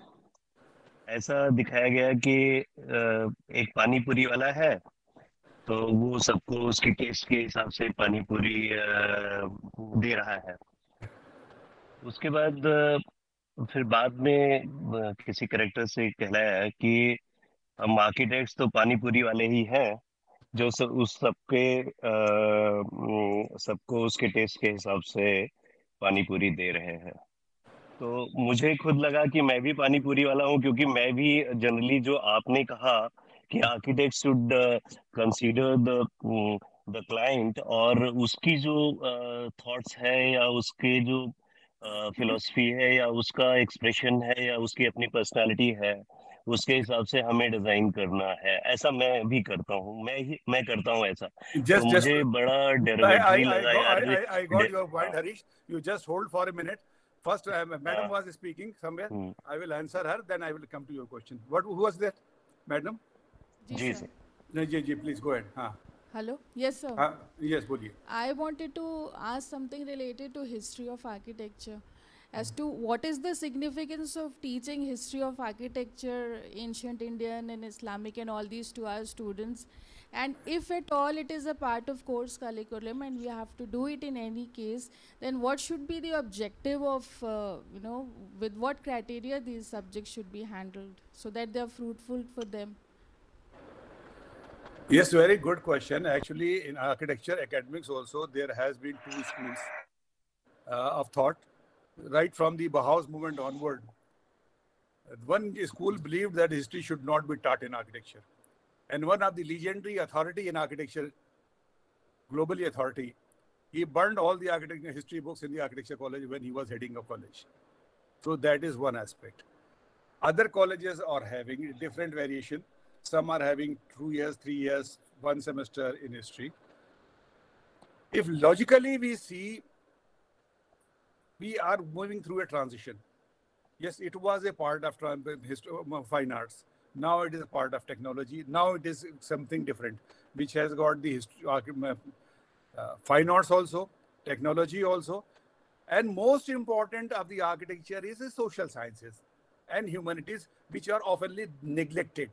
ऐसा दिखाया गया कि एक पानीपुरी वाला है, तो वो सबको उसके टेस्ट के हिसाब से पानीपुरी दे रहा है। उसके बाद फिर बाद में किसी कैरेक्टर से कहलाया कि हम आर्किटेक्ट्स तो पानीपुरी वाले ही हैं जो सब उस सबके सबको उसके टेस्ट के हिसाब से पानीपुरी दे रहे हैं। तो मुझे खुद लगा कि मैं भी पानी पूरी वाला हूँ, क्योंकि मैं भी जनरली जो आपने कहा कि architect should consider the the client और उसकी जो थॉट्स uh, है या उसके जो फिलॉसफी uh, है या उसका एक्सप्रेशन है या उसकी अपनी पर्सनालिटी है, उसके हिसाब से हमें डिजाइन करना है। ऐसा मैं भी करता हूँ, मैं ही मैं करता हूँ ऐसा। just, तो मुझे just, बड़ा डेरोगेटरी लगा यार। You just hold for a minute. First, uh, madam was speaking somewhere. Hmm. I will answer her, then I will come to your question. What? Who was that, madam? Yes, sir. No, yes, yes. Please go ahead. Ha. Hello. Yes, sir. Uh, yes, boliye. I wanted to ask something related to history of architecture, as to what is the significance of teaching history of architecture, ancient Indian and Islamic, and all these to our students, and if at all it is a part of course curriculum and we have to do it in any case, then what should be the objective of uh, you know, with what criteria these subjects should be handled so that they are fruitful for them? Yes, very good question. Actually, in architecture academics also there has been two schools uh, of thought right from the Bauhaus movement onward. One school believed that history should not be taught in architecture. And one of the legendary authority in architecture, globally authority, he burned all the architecture history books in the architecture college when he was heading a college. So that is one aspect. Other colleges are having different variation. Some are having two years, three years, one semester in history. If logically we see, we are moving through a transition. Yes, it was a part of fine arts. Now it is a part of technology. Now it is something different, which has got the history, uh, fine arts also, technology also, and most important of the architecture is the social sciences and humanities, which are oftenly neglected.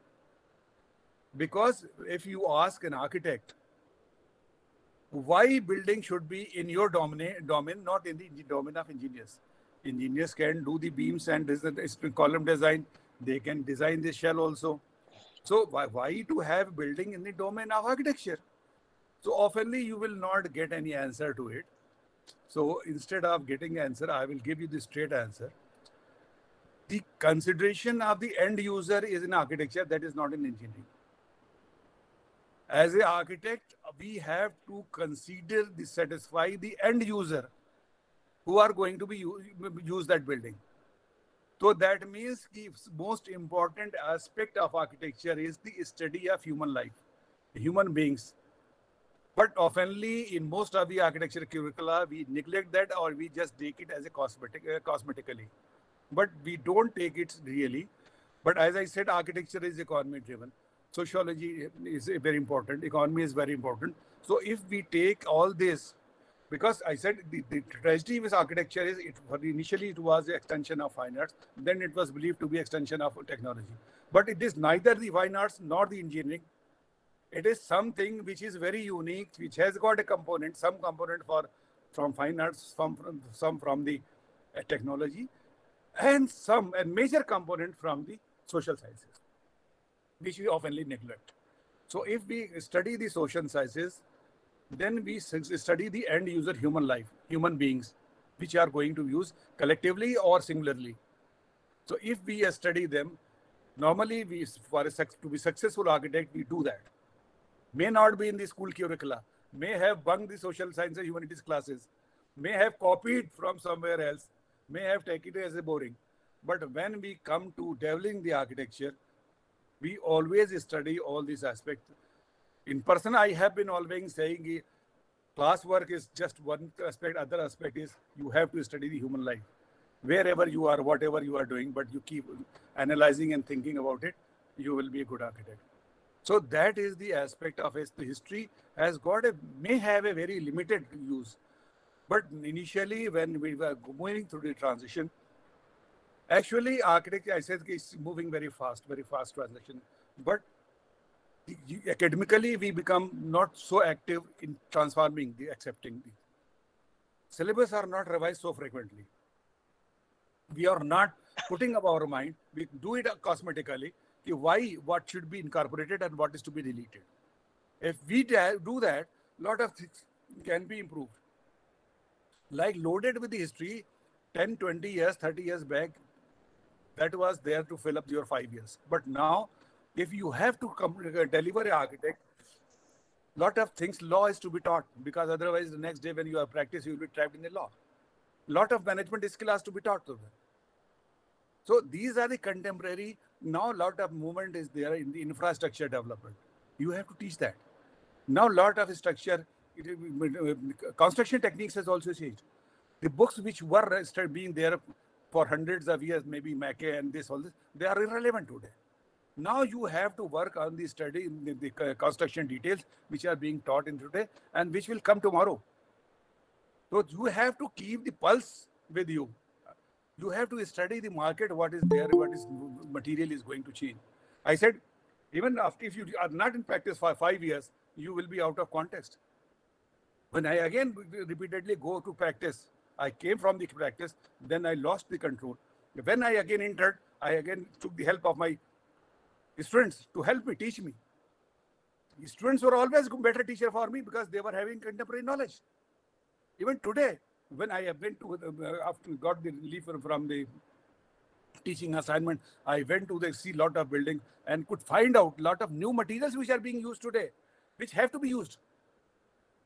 Because if you ask an architect why building should be in your domain, domain not in the domain of engineers, engineers can do the beams and column design. They can design the shell also. So why, why to have building in the domain of architecture? So oftenly you will not get any answer to it. So instead of getting answer, I will give you the straight answer. The consideration of the end user is in architecture, that is not in engineering. As an architect, we have to consider the satisfy the end user who are going to be use that building. So that means the most important aspect of architecture is the study of human life, human beings. But oftenly in most of the architecture curricula, we neglect that or we just take it as a cosmetic, uh, cosmetically. But we don't take it really. But as I said, architecture is economy driven. Sociology is very important. Economy is very important. So if we take all this, because I said the, the tragedy with architecture is it initially it was an extension of fine arts, then it was believed to be extension of technology. But it is neither the fine arts nor the engineering. It is something which is very unique, which has got a component, some component for from fine arts, from, from some from the uh, technology, and some a major component from the social sciences, which we oftenly neglect. So if we study the social sciences, then we study the end user human life, human beings. which are going to use collectively or singularly. So if we study them, normally we, for a, to be successful architect, we do that. May not be in the school curricula, may have bunked the social science and humanities classes, may have copied from somewhere else, may have taken it as a boring. But when we come to developing the architecture, we always study all these aspects. In person, I have been always saying classwork is just one aspect, other aspect is you have to study the human life. Wherever you are, whatever you are doing, but you keep analyzing and thinking about it, you will be a good architect. So that is the aspect of it. The history has got a, may have a very limited use. But initially, when we were going through the transition, actually, architecture, I said, is moving very fast, very fast transition. But academically, we become not so active in transforming the accepting. The syllabus are not revised so frequently. We are not putting up our mind. We do it cosmetically. Why, what should be incorporated and what is to be deleted. If we do that, a lot of things can be improved. Like loaded with the history, ten, twenty years, thirty years back, that was there to fill up your five years. But now, if you have to come, deliver an architect, lot of things, law is to be taught, because otherwise the next day when you are practice, you will be trapped in the law. Lot of management skill has to be taught to them. So these are the contemporary. Now a lot of movement is there in the infrastructure development. You have to teach that. Now a lot of structure, construction techniques has also changed. The books which were being there for hundreds of years, maybe Mackay and this, all this, they are irrelevant today. Now you have to work on the study, the, the construction details which are being taught in today and which will come tomorrow. So you have to keep the pulse with you. You have to study the market, what is there, what is material is going to change. I said, even after, if you are not in practice for five years, you will be out of context. When I again repeatedly go to practice, I came from the practice, then I lost the control. When I again entered, I again took the help of my students to help me, teach me. The students were always a better teacher for me because they were having contemporary knowledge. Even today, when I went to, uh, after got the relief from the teaching assignment, I went to the see lot of buildings and could find out a lot of new materials which are being used today, which have to be used.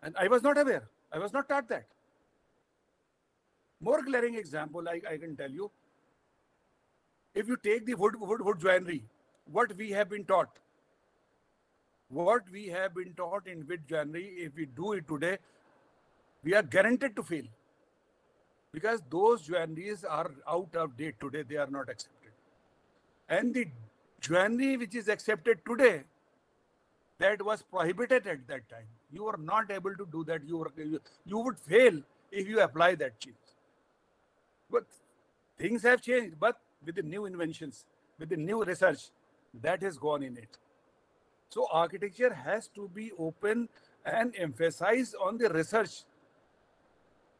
And I was not aware. I was not taught that. More glaring example, I, I can tell you. If you take the wood, wood, wood joinery, what we have been taught, what we have been taught in wood joinery, if we do it today, we are guaranteed to fail. Because those joineries are out of date today, they are not accepted. And the joinery which is accepted today, that was prohibited at that time. You are not able to do that. You, were, you, you would fail if you apply that change. But things have changed, but with the new inventions, with the new research, that has gone in it. So architecture has to be open and emphasize on the research.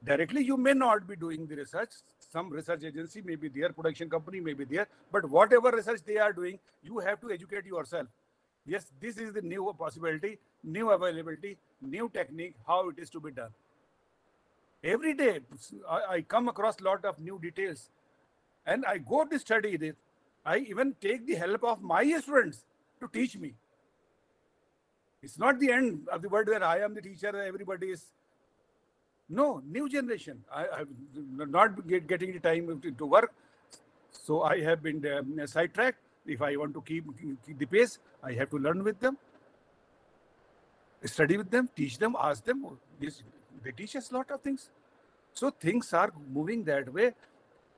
Directly, you may not be doing the research. Some research agency may be there, production company may be there, but whatever research they are doing, you have to educate yourself. Yes, this is the new possibility, new availability, new technique, how it is to be done. Every day, I, I come across a lot of new details and I go to study this. I even take the help of my students to teach me. It's not the end of the world that I am the teacher, everybody is. No, new generation. I, I'm not get, getting the time to, to work. So I have been um, sidetracked. If I want to keep, keep the pace, I have to learn with them. Study with them, teach them, ask them. They teach us a lot of things. So things are moving that way.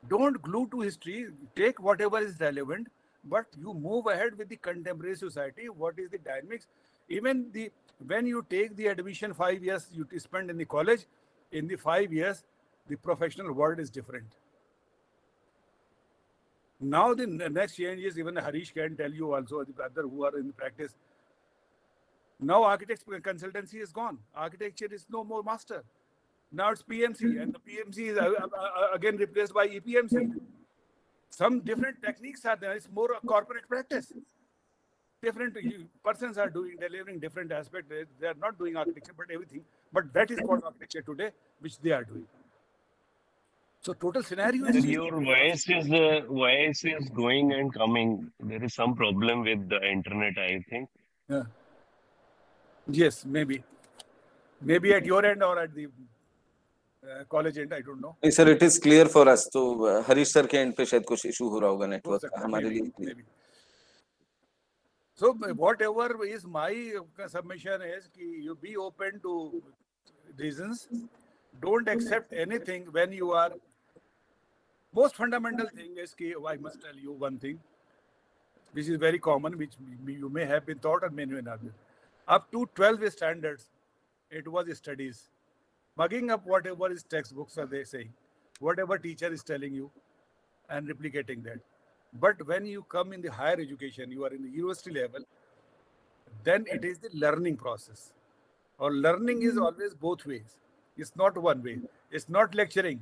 Don't glue to history. Take whatever is relevant, but you move ahead with the contemporary society. What is the dynamics? Even the when you take the admission five years you spend in the college, in the five years, the professional world is different. Now the next change is, even Harish can tell you also, the brother who are in practice. Now architects consultancy is gone. Architecture is no more master. Now it's P M C, and the P M C is again replaced by E P M C. Some different techniques are there. It's more a corporate practice. Different persons are doing, delivering different aspects. They, they are not doing architecture, but everything. But that is what architecture today, which they are doing. So total scenario is... Your voice is, uh, voice is going and coming. There is some problem with the internet, I think. Yeah. Yes, maybe. Maybe at your end or at the uh, college end, I don't know. Hey, sir, it is clear for us. So, uh, Harish sir ke end pe shayad kuch issue ho raha hoga network. Hamare liye maybe. So, whatever is my submission is, ki you be open to reasons. Don't accept anything when you are... Most fundamental thing is, ki, oh, I must tell you one thing, which is very common, which you may have been taught or may not be. Up to twelve standards, it was studies. Mugging up whatever is textbooks are they saying, whatever teacher is telling you and replicating that. But when you come in the higher education, you are in the university level, then it is the learning process. Or learning is always both ways. It's not one way. It's not lecturing.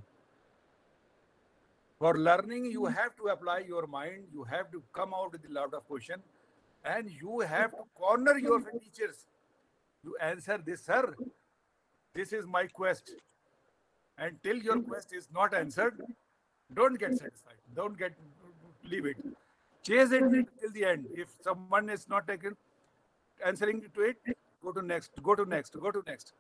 For learning, you have to apply your mind. You have to come out with a lot of question. And you have to corner your teachers. You answer this, sir. This is my quest. And till your quest is not answered, don't get satisfied. Don't get... Leave it. Chase it till the end. If someone is not taking answering to it, go to next, go to next, go to next.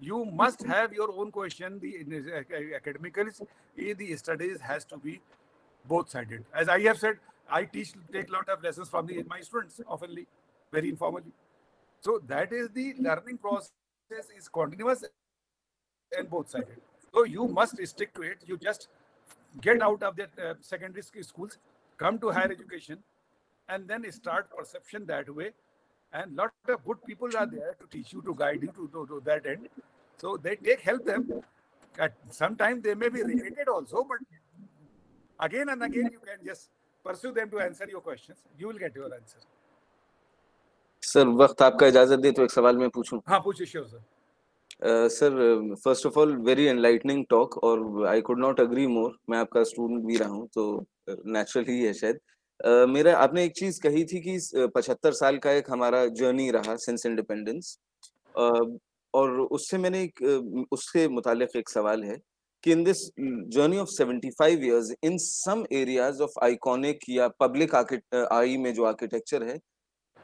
You must have your own question. The academics, the studies has to be both-sided. As I have said, I teach, take a lot of lessons from the, my students, oftenly, very informally. So that is the learning process is continuous and both-sided. So you must stick to it. You just get out of that uh, secondary schools, come to higher education, and then start perception that way. And lot of good people are there to teach you, to guide you to, to, to that end. So they take help them. At sometimes they may be related also, but again and again you can just pursue them to answer your questions. You will get your answer. Sir, वक्त आपका इजाजत दे तो एक सवाल मैं पूछूं. हाँ पूछिए sir. Uh, sir, uh, first of all, very enlightening talk, or I could not agree more. मैं आपका student भी रहा हूँ, तो natural ही है शायद. Uh, मेरा आपने एक चीज कही थी कि पचहत्तर साल का एक हमारा journey रहा since independence, uh, और उससे मैंने एक, उसके मुतालिक एक सवाल है कि in this journey of seventy-five years, in some areas of iconic या public eye में जो architecture है,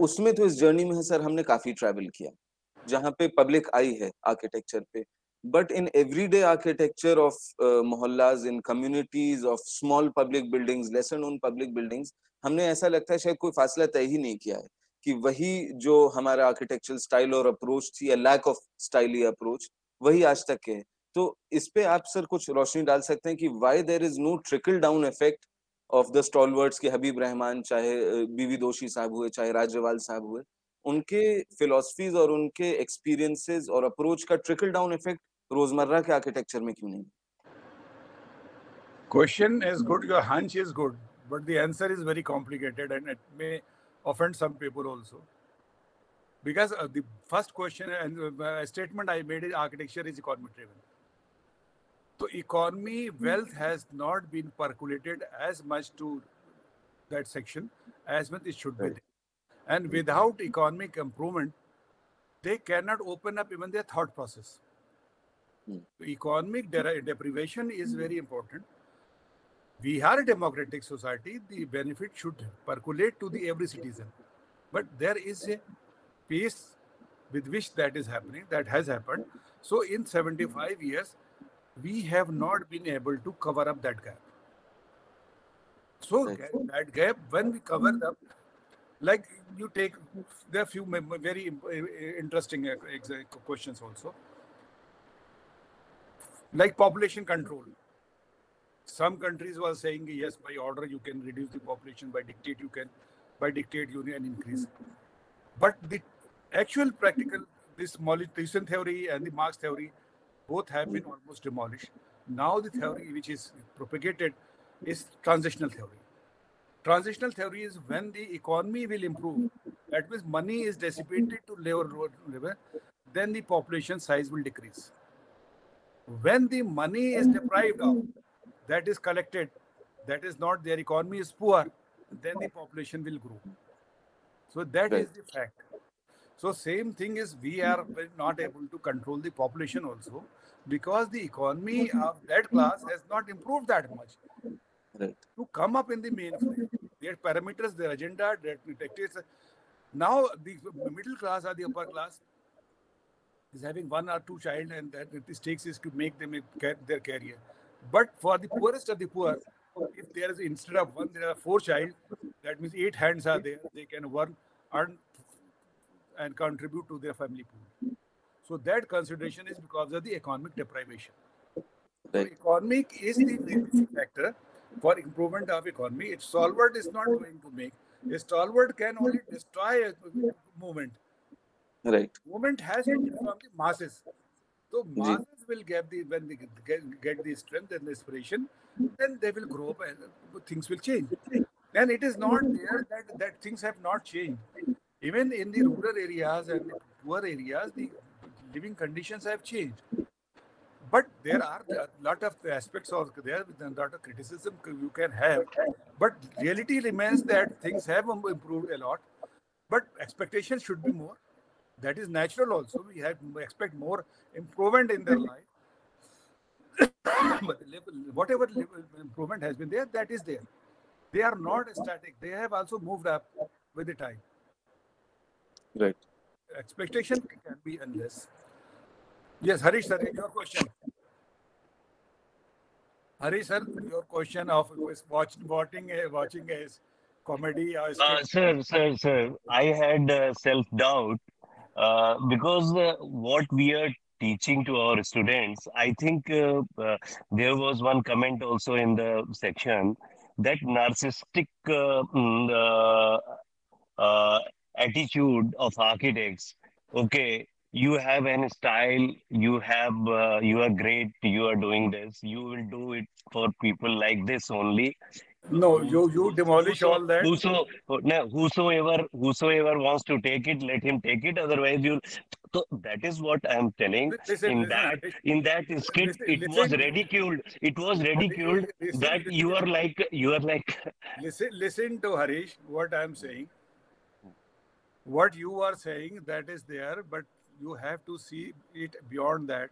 उसमें तो इस journey में सर हमने काफी travel किया. जहाँ पे पब्लिक आई है आर्किटेक्चर पे, but in everyday architecture of मोहल्लाज, in communities of small public buildings, lesser known public buildings, हमने ऐसा लगता है शायद कोई फासला तय ही नहीं किया है कि वही जो हमारा आर्किटेक्चरल स्टाइल और अप्रोच थी, या लैक ऑफ स्टाइल या अप्रोच, वही आज तक है. तो इस पे आप सर कुछ रोशनी डाल सकते हैं कि why there is no trickle down effect of the stalwarts के हबीब रहमान, चाहे बीवी दोषी साहब हुए, चाहे राजवाल साहब हुए, उनके फिलॉसफीज और उनके एक्सपीरियंसेस और अप्रोच का ट्रिकल डाउन इफेक्ट रोजमर्रा के आर्किटेक्चर में क्यों नहीं? Question is good, your hunch is good, but the answer is very complicated and it may offend some people also. Because the first question and statement I made is architecture is economy driven. So economy, wealth has not been percolated as much to that section as much it should be. And without economic improvement, they cannot open up even their thought process. Economic deprivation is very important. We are a democratic society. The benefit should percolate to the every citizen. But there is a pace with which that is happening, that has happened. So in seventy-five years, we have not been able to cover up that gap. So that gap, when we covered up, like you take, there are few very interesting questions also. Like population control. Some countries were saying, yes, by order you can reduce the population, by dictate you can, by dictate you can increase. But the actual practical, this Malthusian theory and the Marx theory, both have been almost demolished. Now the theory which is propagated is transitional theory. Transitional theory is when the economy will improve, that means money is dissipated to lower level, then the population size will decrease. When the money is deprived of, that is collected, that is not, their economy is poor, then the population will grow. So that right. is the fact. So same thing is we are not able to control the population also, because the economy of that class has not improved that much. Right. To come up in the mainframe, their parameters, their agenda, their dictates. Now the middle class or the upper class is having one or two child, and that the stakes is to make them their career. But for the poorest of the poor, if there is instead of one, there are four child, that means eight hands are there. They can work, earn, and contribute to their family pool. So that consideration is because of the economic deprivation. Right. So economic is the factor for improvement of economy. Its stalwart is not going to make. A stalwart can only destroy a movement. Right. Movement has to be from the masses. So masses right. will get the when they get, get the strength and the inspiration, then they will grow up and things will change. And it is not there that, that things have not changed. Even in the rural areas and the poor areas, the living conditions have changed. But there are a lot of aspects of there with a lot of criticism you can have. But reality remains that things have improved a lot. But expectations should be more. That is natural also. We have expect more improvement in their life. But whatever improvement has been there, that is there. They are not static. They have also moved up with the time. Right. Expectation can be endless. Yes, Harish sir, your question. Harish sir, your question of watch, watching a watching a comedy. Or uh, sir, sir, sir, I had uh, self doubt uh, because uh, what we are teaching to our students. I think uh, uh, there was one comment also in the section that narcissistic Uh, uh, attitude of architects. Okay, you have an style, you have uh, you are great, you are doing this, you will do it for people like this only. No, you you demolish whoso, all that. Whoso, no, whosoever whosoever wants to take it, let him take it. Otherwise, you'll. So that is what I am telling. Listen, in listen, that listen, in that skit, listen, it listen, was ridiculed. It was ridiculed listen, that listen, you are like you are like. Listen, listen to Harish. What I am saying. What you are saying, that is there, but you have to see it beyond that.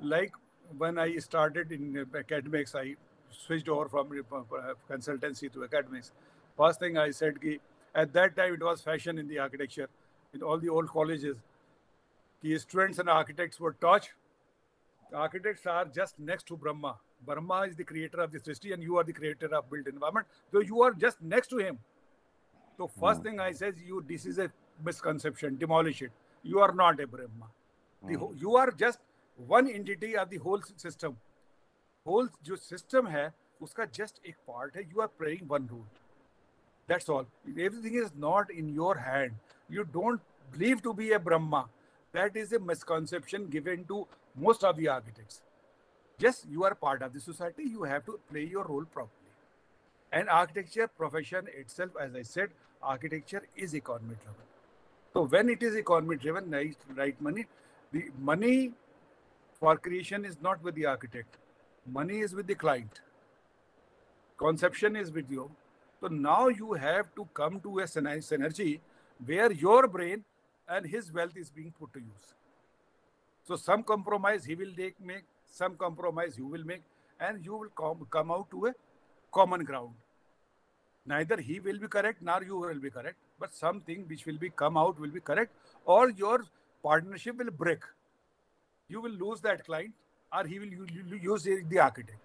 Like when I started in academics, I switched over from consultancy to academics. First thing I said, ki, at that time it was fashion in the architecture, in all the old colleges. The students and architects were taught. Architects are just next to Brahma. Brahma is the creator of the srishti and you are the creator of built environment. So you are just next to him. So first thing I says, you this is a misconception. Demolish it. You are not a Brahma. The whole, you are just one entity of the whole system. Whole जो system है, उसका just एक part है. You are playing one role. That's all. Everything is not in your hand. You don't believe to be a Brahma. That is a misconception given to most of the architects. Yes, you are part of the society. You have to play your role properly. And architecture profession itself, as I said, architecture is economy driven. So when it is economy driven, right, right money, the money for creation is not with the architect. Money is with the client. Conception is with you. So now you have to come to a synergy where your brain and his wealth is being put to use. So some compromise he will make, make some compromise you will make, and you will com come out to a common ground. Neither he will be correct, nor you will be correct, but something which will be come out will be correct, or your partnership will break. You will lose that client, or he will use the architect.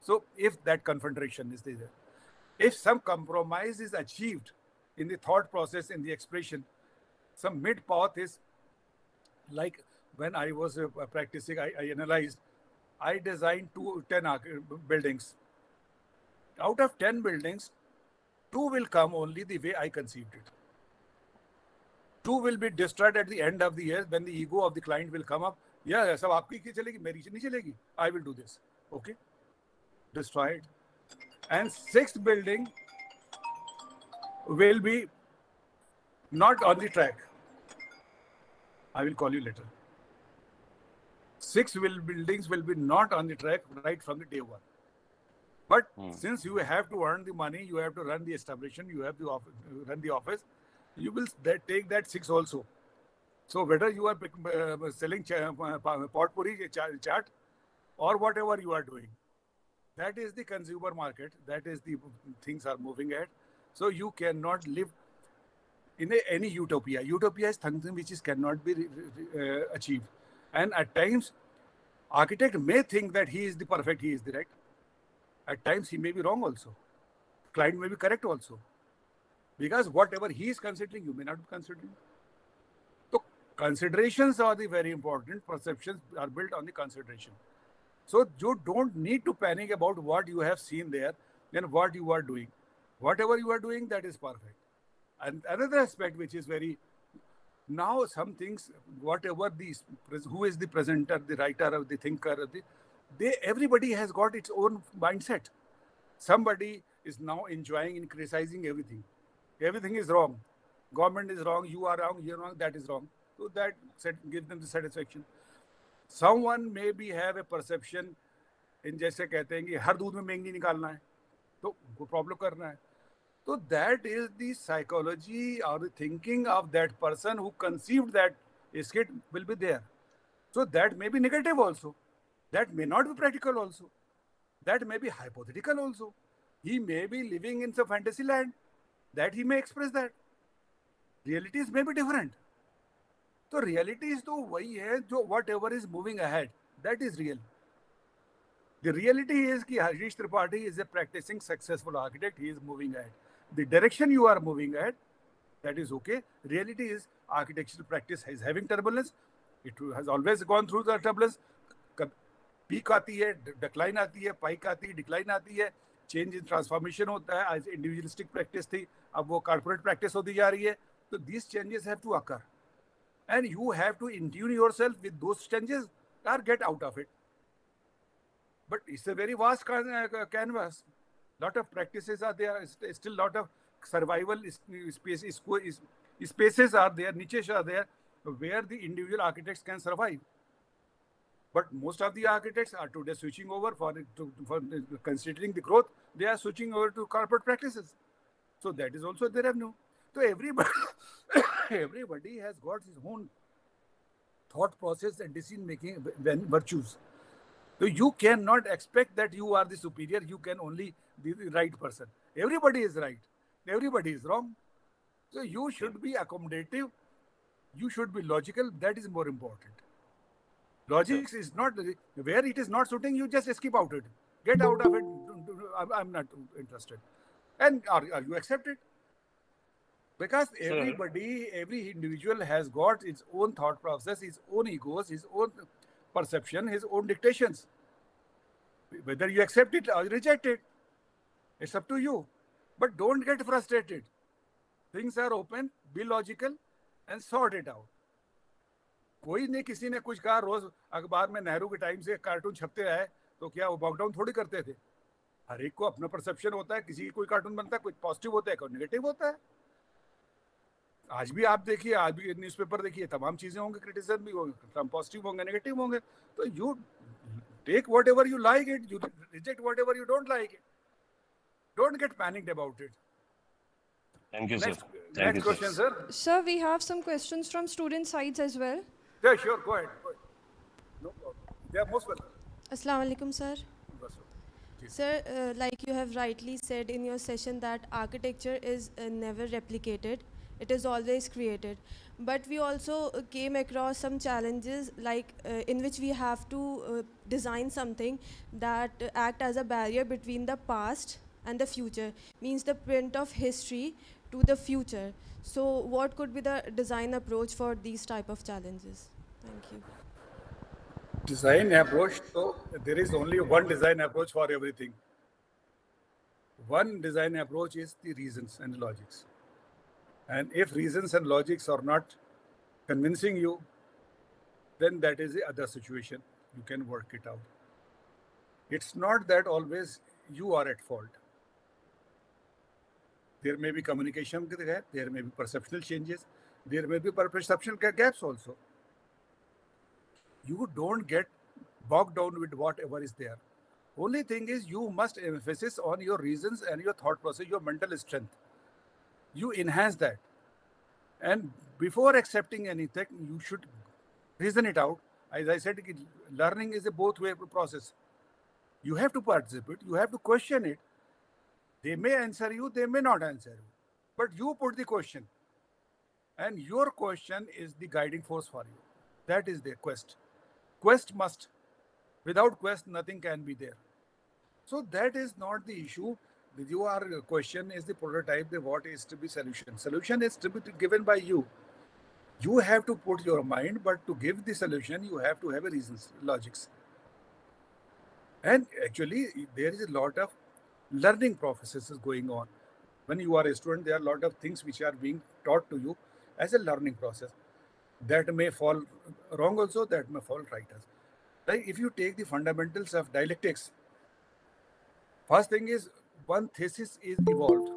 So if that confrontation is there, if some compromise is achieved in the thought process, in the expression, some mid path is like when I was uh, practicing, I, I analyzed, I designed two, ten buildings. Out of ten buildings, two will come only the way I conceived it. Two will be destroyed at the end of the year when the ego of the client will come up. Yeah, yeah, sab aapki ki chalegi, meri nahi chalegi. I will do this. Okay. Destroy it. And sixth building will be not on the track. I will call you later. Six will buildings will be not on the track right from the day one. But hmm. since you have to earn the money, you have to run the establishment, you have to run the office, you will that take that six also. So whether you are uh, selling potpourri chart or whatever you are doing, that is the consumer market. That is the things are moving at. So you cannot live in a, any utopia. Utopia is something which is cannot be uh, achieved. And at times, architect may think that he is the perfect, he is the right. At times, he may be wrong also. Client may be correct also. Because whatever he is considering, you may not be considering. So considerations are the very important. Perceptions are built on the consideration. So you don't need to panic about what you have seen there and what you are doing. Whatever you are doing, that is perfect. And another aspect which is very, now some things, whatever these, who is the presenter, the writer, the thinker, the, they, everybody has got its own mindset. Somebody is now enjoying and criticizing everything. Everything is wrong. Government is wrong, you are wrong, you are wrong, that is wrong. So that gives them the satisfaction. Someone may be have a perception in जैसे कहते हैं कि हर दूध में मेंगनी निकालना है, तो वो problem करना है. So that is the psychology or the thinking of that person who conceived that skit will be there. So that may be negative also. That may not be practical also. That may be hypothetical also. He may be living in some fantasy land. That he may express that. Realities may be different. So realities to वही है जो whatever is moving ahead, that is real. The reality is कि Harish Tripathi is a practicing successful architect. He is moving ahead. The direction you are moving ahead, that is okay. Reality is architectural practice is having turbulence. It has always gone through the turbulence. Peak आती है, decline आती है, pike आती है, decline आती है. Change in transformation होता है. As individualistic practice थी, अब वो corporate practice होती जा रही है. So these changes have to occur. And you have to intune yourself with those changes or get out of it. But it's a very vast canvas. Lot of practices are there. Still lot of survival spaces, spaces are there, niches are there, where the individual architects can survive. But most of the architects are today switching over for, to, for considering the growth. They are switching over to corporate practices. So that is also their avenue. So everybody, everybody has got his own thought process and decision-making virtues. So you cannot expect that you are the superior, you can only be the right person. Everybody is right. Everybody is wrong. So you should be accommodative. You should be logical. That is more important. Logic is not, where it is not suiting, you just skip out it. Get out of it. I'm not interested. And are, are you accept it? Because everybody, every individual has got its own thought process, his own egos, his own perception, his own dictations. Whether you accept it or reject it, it's up to you. But don't get frustrated. Things are open, be logical and sort it out. कोई नहीं किसी ने कुछ कहा रोज अखबार में नेहरू के time से कार्टून छपते रहे तो क्या वो बॉकडाउन थोड़ी करते थे हर एक को अपना परसेप्शन होता है किसी कोई कार्टून बनता है कोई पॉजिटिव होता है कोई नेगेटिव होता है आज भी आप देखिए आज भी न्यूज़पेपर देखिए तमाम चीजें होंगे क्रिटिसिज्म भी होंगे तमाम पॉजिटिव होंगे नेगेटिव होंगे तो you take whatever you like it you reject whatever you don't like it don't get panicked about it thank you sir thank you question sir sir we have some questions from student sides as well yeah sure go ahead, go ahead. No problem. They are most welcome. Assalamu alaikum sir. Sir, uh, like you have rightly said in your session that architecture is uh, never replicated. It is always created. But we also uh, came across some challenges like uh, in which we have to uh, design something that uh, act as a barrier between the past and the future. Means the print of history to the future. So what could be the design approach for these type of challenges? Thank you. Design approach, so there is only one design approach for everything. One design approach is the reasons and logics. And if reasons and logics are not convincing you, then that is the other situation. You can work it out. It's not that always you are at fault. There may be communication gap, there may be perceptual changes, there may be perceptual gaps also. You don't get bogged down with whatever is there. Only thing is you must emphasis on your reasons and your thought process, your mental strength. You enhance that. And before accepting anything, you should reason it out. As I said, learning is a both-way process. You have to participate. You have to question it. They may answer you. They may not answer you. But you put the question. And your question is the guiding force for you. That is their quest. Quest must. Without quest, nothing can be there. So that is not the issue. Your question is the prototype. The what is to be solution. Solution is to be given by you. You have to put your mind, but to give the solution, you have to have a reasons, logics. And actually, there is a lot of learning processes going on. When you are a student, there are a lot of things which are being taught to you as a learning process. That may fall wrong also, that may fall right also. Like if you take the fundamentals of dialectics, first thing is one thesis is evolved.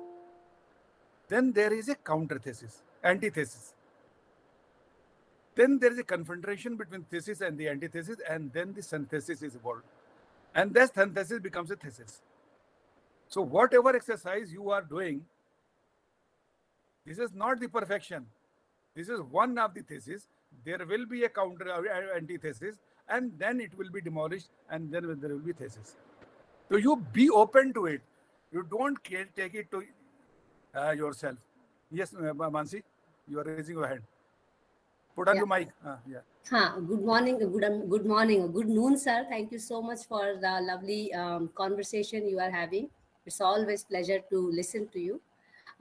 Then there is a counter thesis, antithesis. Then there is a confrontation between thesis and the antithesis, and then the synthesis is evolved. And that synthesis becomes a thesis. So whatever exercise you are doing, this is not the perfection. This is one of the thesis. There will be a counter antithesis, and then it will be demolished, and then there will be thesis. So you be open to it. You don't care, take it to uh, yourself. Yes, Mansi, you are raising your hand. Put on yeah. your mic. Uh, yeah. Huh. Good morning, good, um, good morning, good noon, sir. Thank you so much for the lovely um, conversation you are having. It's always a pleasure to listen to you.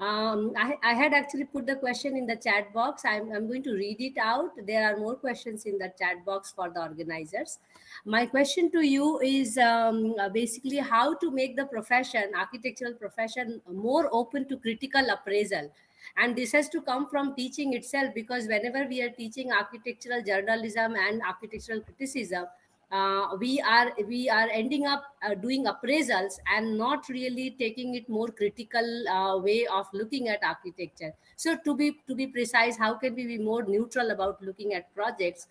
Um, I, I had actually put the question in the chat box. I'm, I'm going to read it out. There are more questions in the chat box for the organizers. My question to you is um, basically how to make the profession, architectural profession, more open to critical appraisal. And this has to come from teaching itself, because whenever we are teaching architectural journalism and architectural criticism, Uh, we are we are ending up uh, doing appraisals and not really taking it more critical uh, way of looking at architecture. So to be to be precise, how can we be more neutral about looking at projects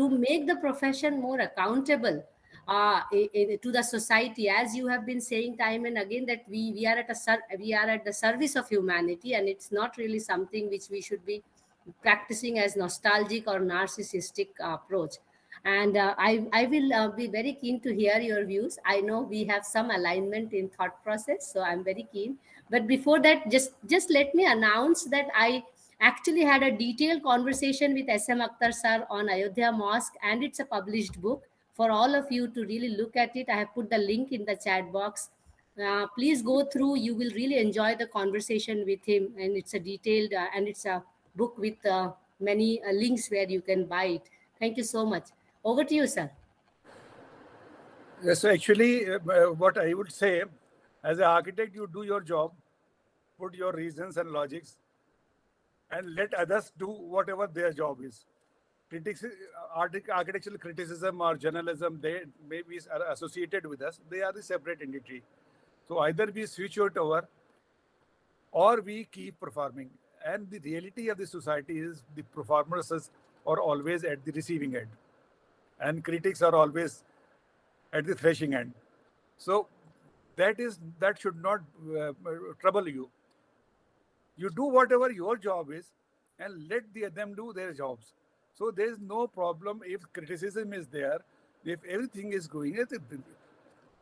to make the profession more accountable uh, in, in, to the society? As you have been saying time and again, that we we are at a we are at the service of humanity, and it's not really something which we should be practicing as nostalgic or narcissistic uh, approach. And uh, I, I will uh, be very keen to hear your views. I know we have some alignment in thought process, so I'm very keen. But before that, just, just let me announce that I actually had a detailed conversation with S M Akhtar sir on Ayodhya Mosque, and it's a published book for all of you to really look at it. I have put the link in the chat box. Uh, please go through. You will really enjoy the conversation with him, and it's a detailed uh, and it's a book with uh, many uh, links where you can buy it. Thank you so much. Over to you, sir. Yes, so actually, uh, what I would say, as an architect, you do your job, put your reasons and logics, and let others do whatever their job is. Critics, architectural criticism or journalism, they may be associated with us. They are the separate entity. So either we switch it over, or we keep performing. And the reality of the society is the performers are always at the receiving end. And critics are always at the threshing end. So that is that should not uh, trouble you. You do whatever your job is and let the, them do their jobs. So there is no problem if criticism is there, if everything is going.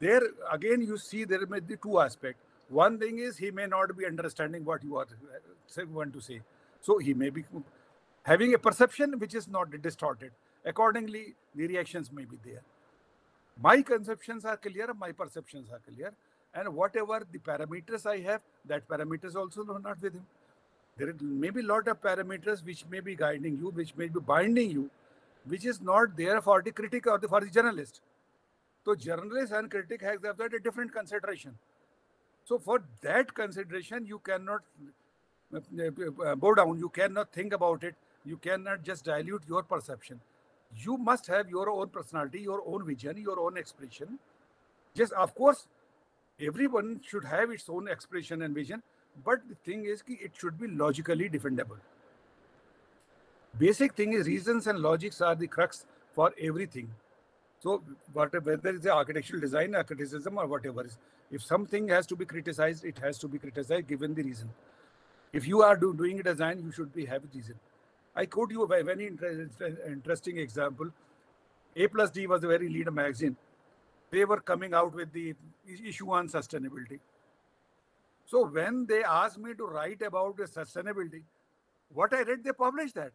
There again, you see there may be two aspects. One thing is he may not be understanding what you are want to say. So he may be having a perception which is not distorted. Accordingly, the reactions may be there. My conceptions are clear, my perceptions are clear, and whatever the parameters I have, that parameters also not with him. There may be a lot of parameters which may be guiding you, which may be binding you, which is not there for the critic or the, for the journalist. So journalist and critic have that a different consideration. So for that consideration, you cannot bow down, you cannot think about it, you cannot just dilute your perception. You must have your own personality, your own vision, your own expression. Yes, of course, everyone should have its own expression and vision. But the thing is, ki it should be logically defendable. Basic thing is reasons and logics are the crux for everything. So whatever, whether it's architectural design or criticism or whatever is, if something has to be criticized, it has to be criticized given the reason. If you are do, doing a design, you should be happy with it. I quote you a very interesting example. A plus D was a very leader magazine. They were coming out with the issue on sustainability. So when they asked me to write about the sustainability, what I read, they published that.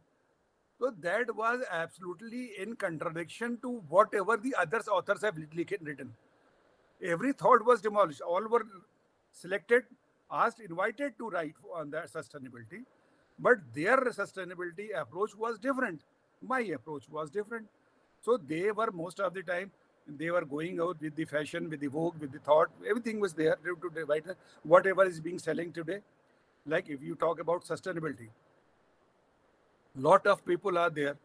So that was absolutely in contradiction to whatever the other authors have written. Every thought was demolished. All were selected, asked, invited to write on that sustainability. But their sustainability approach was different. My approach was different. So they were, most of the time, they were going out with the fashion, with the Vogue, with the thought. Everything was there today, right? Whatever is being selling today. Like if you talk about sustainability, lot of people are there,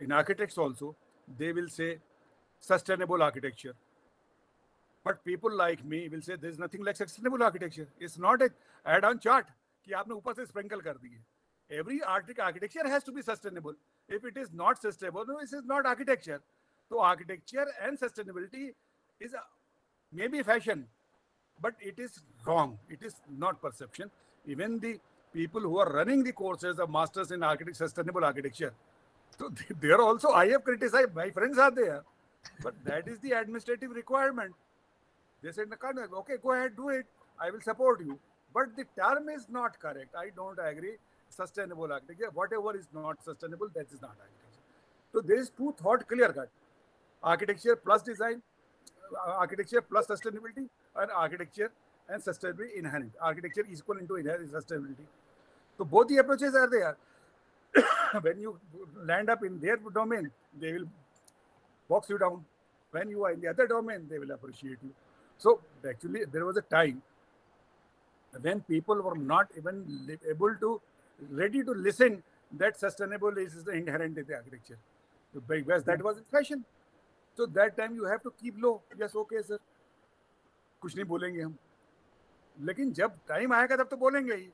in architects also, they will say sustainable architecture. But people like me will say there's nothing like sustainable architecture. It's not an add-on chart ki aapne upar se sprinkle kar diye. Every architecture has to be sustainable. If it is not sustainable, no, it is not architecture. So architecture and sustainability is a, maybe fashion, but it is wrong. It is not perception. Even the people who are running the courses of masters in architecture, sustainable architecture, so they, they are also, I have criticized, my friends are there, but that is the administrative requirement. They said, okay, go ahead, do it. I will support you. But the term is not correct. I don't agree. Sustainable architecture, whatever is not sustainable, that is not architecture. So there is two thought clear cut. Architecture plus design, architecture plus sustainability, and architecture and sustainability inherent. Architecture is equal into inherent sustainability. So both the approaches are there. When you land up in their domain, they will box you down. When you are in the other domain, they will appreciate you. So actually, there was a time when people were not even able to, ready to listen that sustainable is the inherent in the architecture. The big west, that was in fashion. So that time you have to keep low. Yes, okay, sir. Kuch nahi bolenge hum. लेकिन जब time आएगा तब तो बोलेंगे ही.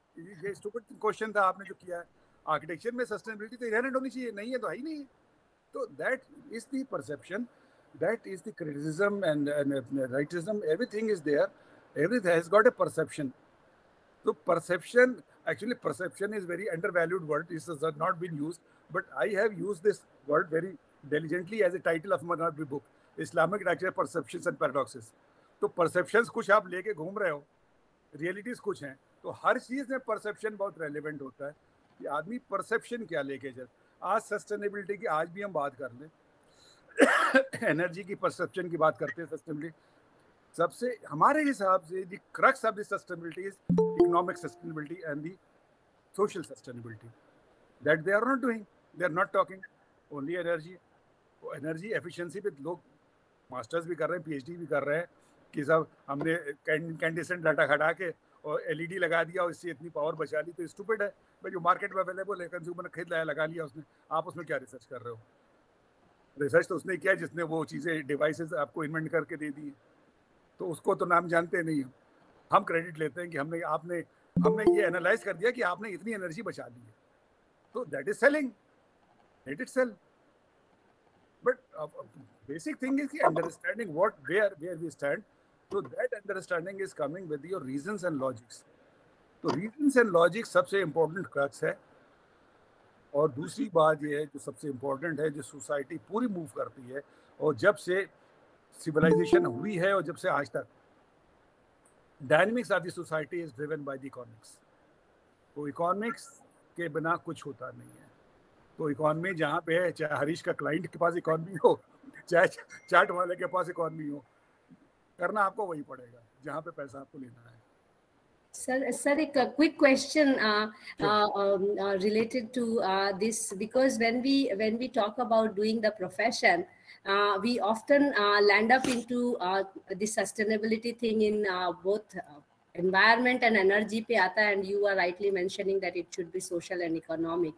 ये stupid question था आपने जो किया है. आर्किटेक्चर में सस्टेनेबिलिटी तो इनहेरेंट होनी चाहिए, नहीं है तो है ही नहीं. तो that is the perception, that is the criticism and rightism, everything is there, everything has got a perception. तो perception, actually perception is very undervalued word, this has not been used, but I have used this word very diligently as a title of my book, Islamic रैक्चुअल perceptions and paradoxes. तो perceptions कुछ आप लेके घूम रहे हो, realities कुछ हैं. तो हर चीज़ में परसेप्शन बहुत रेलिवेंट होता है कि आदमी परसेप्शन क्या लेके चल. आज सस्टेनेबिलिटी की आज भी हम बात कर लें, एनर्जी की परसेप्शन की बात करते हैं. सस्टेनेबिलिटी सबसे हमारे हिसाब से the crux of the sustainability is economic sustainability and the social sustainability, that they are not doing, they are not talking only energy. Energy efficiency पे लोग मास्टर्स भी कर रहे हैं, पीएचडी भी कर रहे हैं कि साहब हमने कैंडेसेंट डाटा हटा के और एलईडी लगा दिया और इससे इतनी पावर बचा ली. तो स्टूपिड है भाई, जो मार्केट में अवेलेबल है, कंज्यूमर ने खरीद लाया, लगा लिया उसने. आप उसमें क्या रिसर्च कर रहे हो? रिसर्च तो उसने किया जिसने वो चीज़ें डिवाइसेस आपको इन्वेंट करके दे दी, तो उसको तो नाम जानते नहीं हम. हम क्रेडिट लेते हैं कि हमने आपने हमने ये एनालाइज कर दिया कि आपने इतनी एनर्जी बचा दी है. तो that is selling, let it sell. But basic thing is की understanding what where where we stand. So that understanding is coming with your reasons and logics. तो reasons and logics सबसे important crux है. और दूसरी बात ये है जो सबसे important है, जो society पूरी move करती है और जब से civilization हुई है और जब से आज तक, dynamics of the society is driven by the economics. तो economics के बिना कुछ होता नहीं है. तो economy जहाँ पे है, चाहे हरीश का client के पास economy हो, चाहे चाट वाले के पास economy हो, करना आपको वही पड़ेगा जहाँ पे पैसा आपको लेना है. Sir, sir, a quick question uh, uh, um, uh, related to uh, this, because when we when we talk about doing the profession, uh, we often uh, land up into uh, the sustainability thing in uh, both uh, environment and energy pe aata, and you are rightly mentioning that it should be social and economic.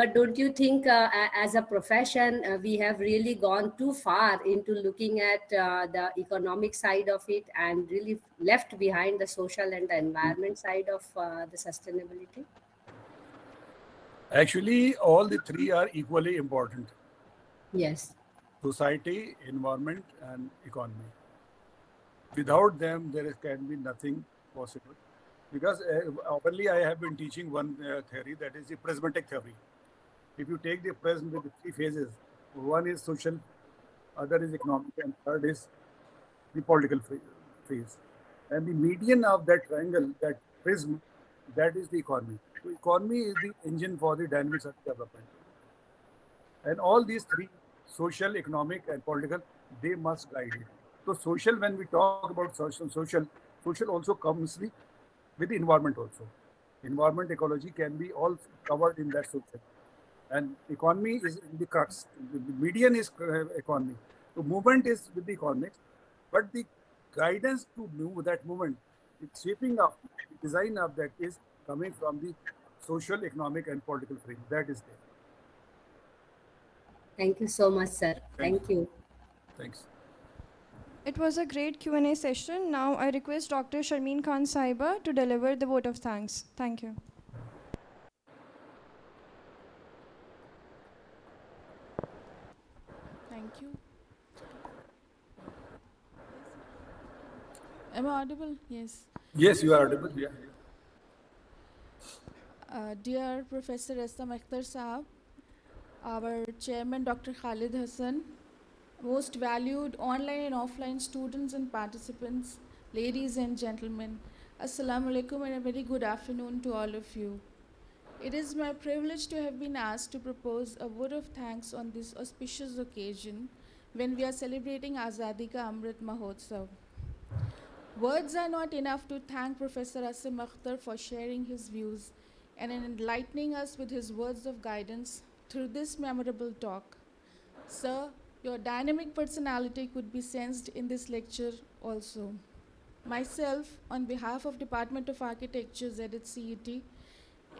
But don't you think uh, as a profession, uh, we have really gone too far into looking at uh, the economic side of it and really left behind the social and the environment side of uh, the sustainability? Actually, all the three are equally important. Yes. Society, environment, and economy. Without them, there can be nothing possible. Because uh, openly I have been teaching one uh, theory, that is the prismatic theory. If you take the prism with the three phases, one is social, other is economic, and third is the political phase. And the median of that triangle, that prism, that is the economy. So economy is the engine for the dynamics of development. And all these three, social, economic, and political, they must guide it. So social, when we talk about social, social, social also comes with with the environment also. Environment, ecology can be all covered in that social. And economy is in the crux. The median is economy. So movement is with the economics, but the guidance to move that movement, the shaping of, the design of that is coming from the social, economic, and political frame. That is there. Thank you so much, sir. Thank, Thank you. you. Thanks. It was a great Q and A session. Now I request Doctor Sharmeen Khan Sahiba to deliver the vote of thanks. Thank you. Thank you. Am I audible? Yes. Yes, you are audible. Yeah. Uh, dear Professor S M Akhtar Sahab, our Chairman Doctor Khalid Hassan, most valued online and offline students and participants, ladies and gentlemen, Assalamu alaikum and a very good afternoon to all of you. It is my privilege to have been asked to propose a word of thanks on this auspicious occasion when we are celebrating Azadi ka Amrit Mahotsav. Words are not enough to thank Professor S M Akhtar for sharing his views and enlightening us with his words of guidance through this memorable talk. Sir, your dynamic personality could be sensed in this lecture also. Myself, on behalf of Department of Architecture, Z C E T,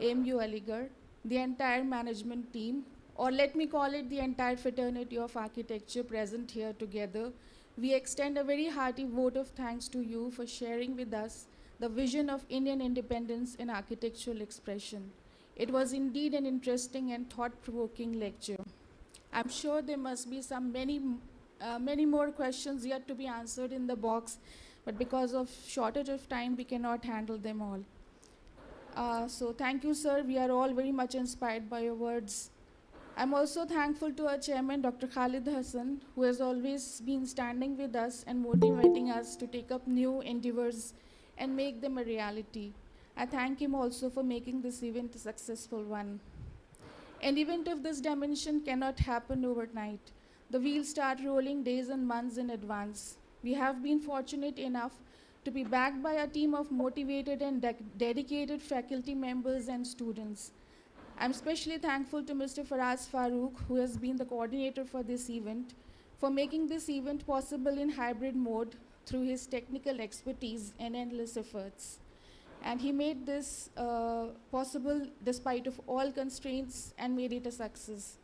A M U Aligarh, the entire management team, or let me call it the entire fraternity of architecture present here together, we extend a very hearty vote of thanks to you for sharing with us the vision of Indian independence in architectural expression. It was indeed an interesting and thought-provoking lecture. I'm sure there must be some many, uh, many more questions yet to be answered in the box, but because of shortage of time, we cannot handle them all. Uh, so thank you, sir. We are all very much inspired by your words. I'm also thankful to our chairman, Doctor Khalid Hassan, who has always been standing with us and motivating us to take up new endeavors and make them a reality. I thank him also for making this event a successful one. An event of this dimension cannot happen overnight. The wheels start rolling days and months in advance. We have been fortunate enough to be backed by a team of motivated and de dedicated faculty members and students. I'm especially thankful to Mister Faraz Farooq, who has been the coordinator for this event, for making this event possible in hybrid mode through his technical expertise and endless efforts. And he made this uh, possible despite of all constraints and made it a success.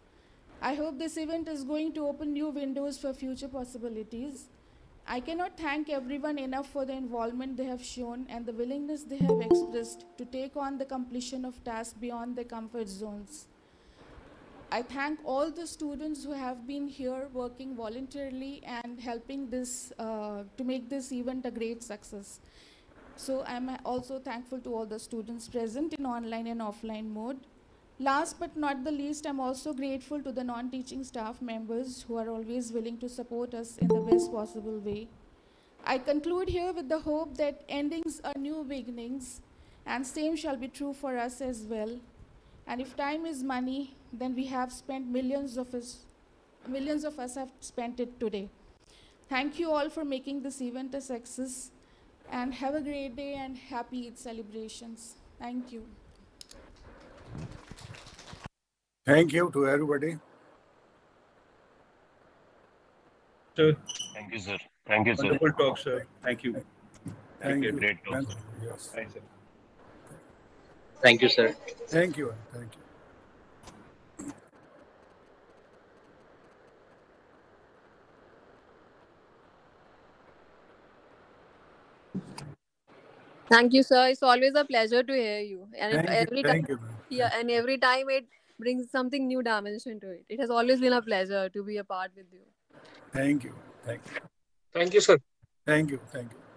I hope this event is going to open new windows for future possibilities. I cannot thank everyone enough for the involvement they have shown and the willingness they have expressed to take on the completion of tasks beyond their comfort zones. I thank all the students who have been here working voluntarily and helping this uh, to make this event a great success. So I'm also thankful to all the students present in online and offline mode. Last but not the least, I'm also grateful to the non-teaching staff members who are always willing to support us in the best possible way. I conclude here with the hope that endings are new beginnings, and same shall be true for us as well. And if time is money, then we have spent millions of us, millions of us have spent it today. Thank you all for making this event a success. And have a great day and happy Eid celebrations. Thank you. Thank you to everybody. Sir. Thank you, sir. Thank you, sir. Wonderful talk, sir. Thank you. Thank you. Great talk. Thank you, yes. Thank you, sir. Thank you, sir. Thank you. Thank you. Thank you, sir. It's always a pleasure to hear you. And thank it, every you, time, you, yeah, and every time it brings something new dimension to it. It has always been a pleasure to be a part with you. Thank you. Thank you. Thank you, sir. Thank you. Thank you.